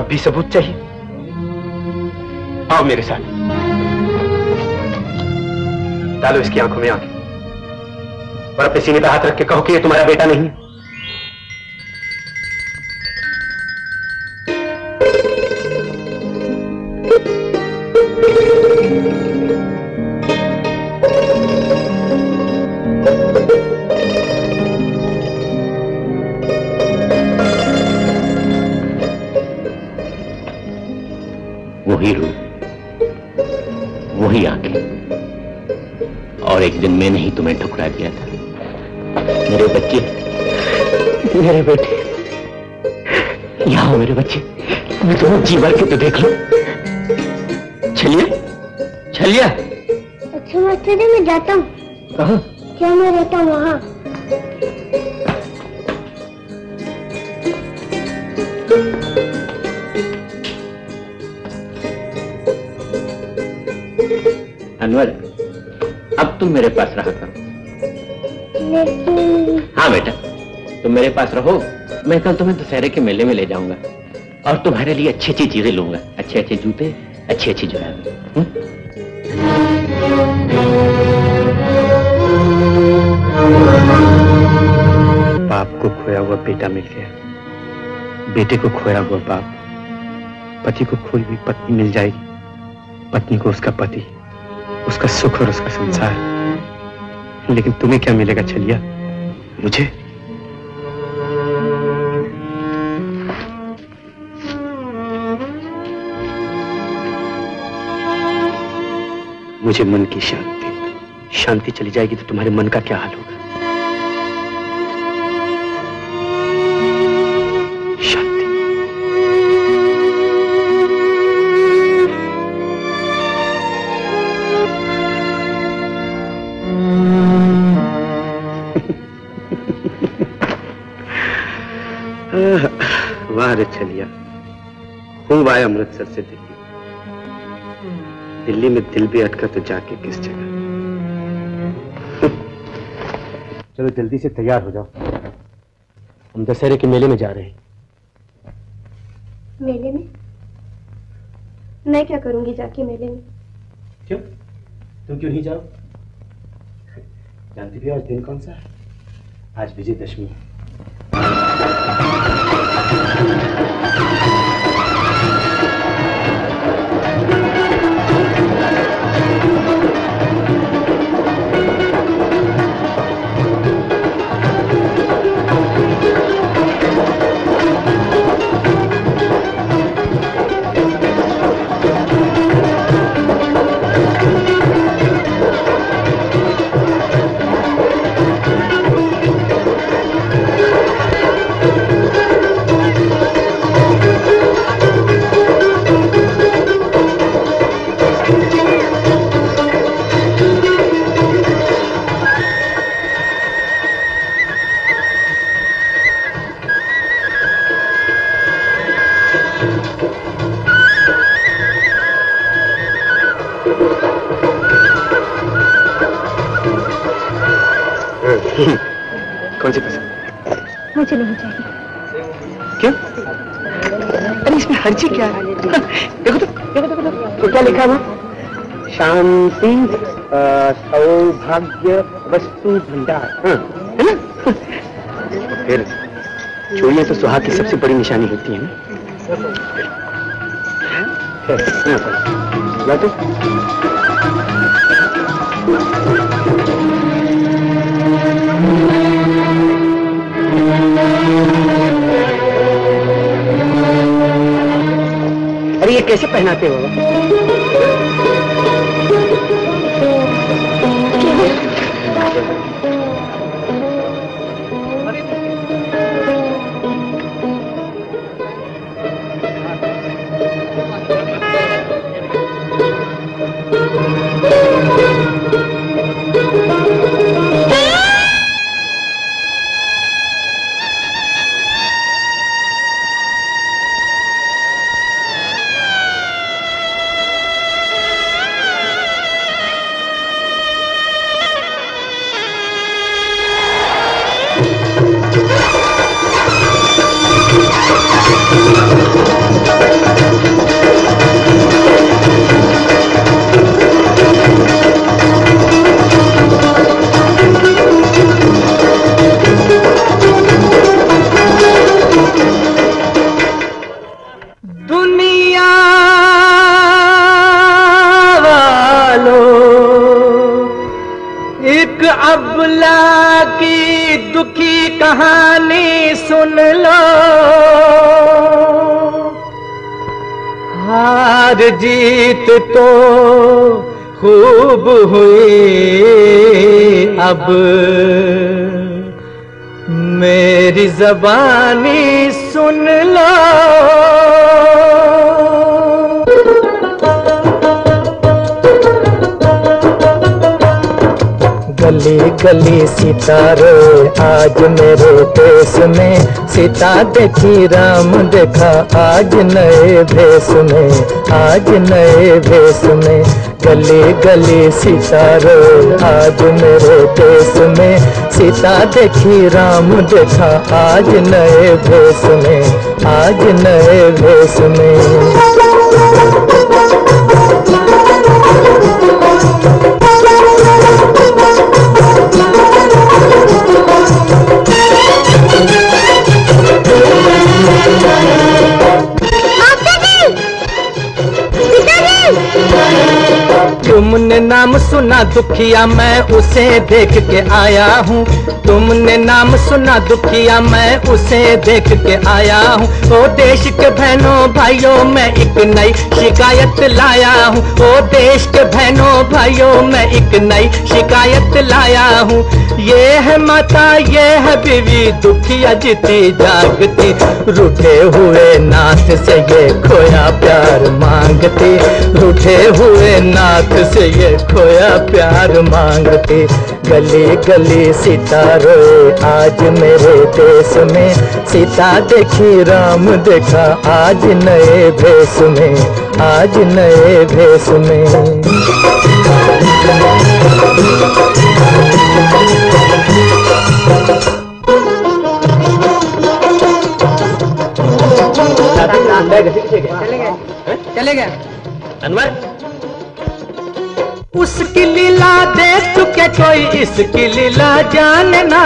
भी सबूत चाहिए? आओ मेरे साथ, डालो इसकी आंखों में आंखें और अपने सीने पर हाथ रख के कहो कि ये तुम्हारा बेटा नहीं है। एक दिन मैंने ही तुम्हें ठुकरा दिया था। मेरे बच्चे, मेरे बेटे, यहाँ मेरे बच्चे, मैं तुम्हें जी भर के तो देख लो। छलिया, छलिया। अच्छा मत करो, मैं जाता हूँ। कहाँ? क्या मैं रहता हूँ वहाँ। अनवर, अब तुम मेरे पास रहा करो। हाँ बेटा, तुम मेरे पास रहो। मैं कल तुम्हें दशहरे के मेले में ले जाऊंगा और तुम्हारे लिए अच्छी अच्छी चीजें लूंगा, अच्छे अच्छे जूते, अच्छी अच्छी जुराबें। बाप को खोया हुआ बेटा मिल गया, बेटे को खोया हुआ बाप, पति को खोई हुई पत्नी मिल जाएगी, पत्नी को उसका पति, उसका सुख और उसका संसार। लेकिन तुम्हें क्या मिलेगा छलिया? मुझे मुझे मन की शांति। शांति चली जाएगी तो तुम्हारे मन का क्या हाल होगा? छलिया, खूब आया अमृतसर से दिल्ली, दिल्ली में दिल भी अटका तो जाके किस जगह। चलो जल्दी से तैयार हो जाओ, हम दशहरे के मेले में जा रहे हैं। मेले में? मैं क्या करूंगी जाके मेले में? क्यों? तुम क्यों नहीं जाओ? जानती भी आज दिन कौन सा है? आज विजयदशमी है। मुझे नहीं चाहिए। क्यों? अरे इसमें हर चीज क्या है? देखो तो, देखो देखो देखो क्या लिखा हुआ? शांति सौभाग्य वस्तु भंडार, है ना? फिर चूड़ियाँ तो सुहाग की सबसे बड़ी निशानी होती है ना? ला दो। अरे ये कैसे पहनाते हो? जीत तो खूब हुई अब मेरी ज़बानी सुन लो। गली गली सितारे आज मेरे देश में, सीता देखी राम देखा आज नए भेष में, आज नए भेष में। गली गली सितारे आज मेरे देश में, सीता देखी राम देखा आज नए भेष में, आज नए भेष में। तुमने नाम सुना दुखिया मैं उसे देख के आया हूँ, तुमने नाम सुना दुखिया मैं उसे देख के आया हूँ। ओ देश के बहनों भाइयों मैं एक नई शिकायत लाया हूँ, ओ देश के बहनों भाइयों मैं एक नई शिकायत लाया हूँ। ये है माता ये है बीवी दुखिया जीती जागती, रूठे हुए नाथ से ये खोया प्यार मांगती, रूठे हुए नाथ से ये खोया प्यार मांगते। गली गली सितारे आज मेरे देश में, सीता देखी राम देखा आज नए भेष में, आज नए भेष में। चले गए अनवर। उसकी लीला देख चुके कोई इसकी लीला जाने ना,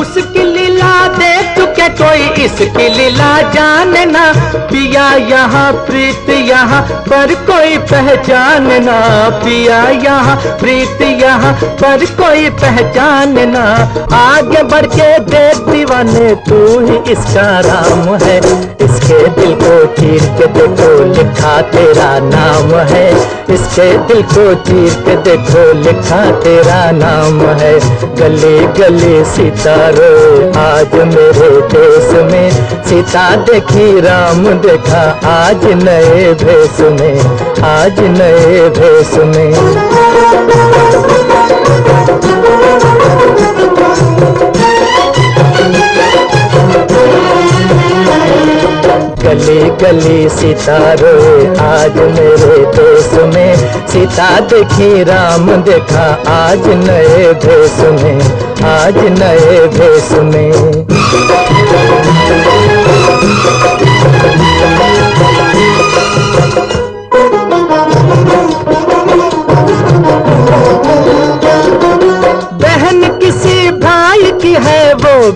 उसकी लीला देख चुके कोई इसकी लीला जाने ना। पिया यहाँ प्रीत यहाँ पर कोई पहचान ना, पिया यहाँ प्रीत यहाँ पर कोई पहचान ना। आगे बढ़ के देख दीवाने तू ही इसका राम है, इसके दिल को चीर के देखो लिखा तेरा नाम है, इसके दिल को चीर के देखो लिखा तेरा नाम है। गली गली सितारे आज मेरे देश में, सीता देखी राम देखा आज नए भेष में, आज नए भेष में। गली गली सितारे आज मेरे देश में, सीता देखी राम देखा आज नए भेष में, आज नए भेष में।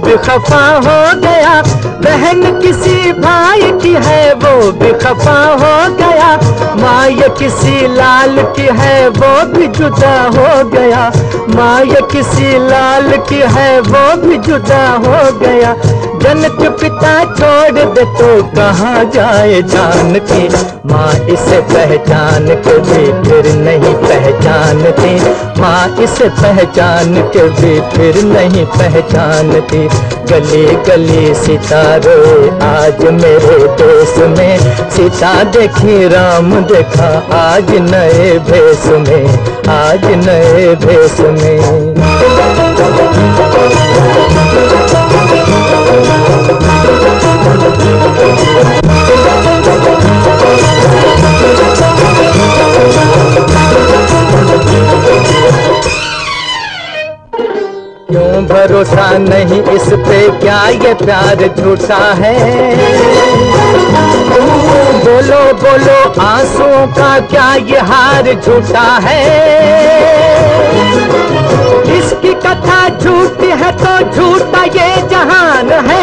भी खफा हो गया, बहन किसी भाई की है वो भी खफा हो गया, माँ ये किसी लाल की है वो भी जुदा हो गया, माँ ये किसी लाल की है वो भी जुदा हो गया, जनक पिता छोड़ दे तो कहाँ जाए जान के, माँ इसे पहचान के भी फिर नहीं पहचानती, माँ इसे पहचान के भी फिर नहीं पहचानती, गली गली सितारे आज मेरे देश में, सीता देखी राम देखा आज नए भेष में, आज नए भेष में। क्यों भरोसा नहीं इस पे, क्या ये प्यार झूठा है, बोलो बोलो आंसुओं का क्या ये हार झूठा है, इसकी कथा झूठी है तो झूठा ये जहान है,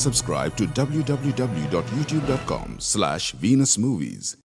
subscribe to w w w dot youtube dot com slash Venus Movies.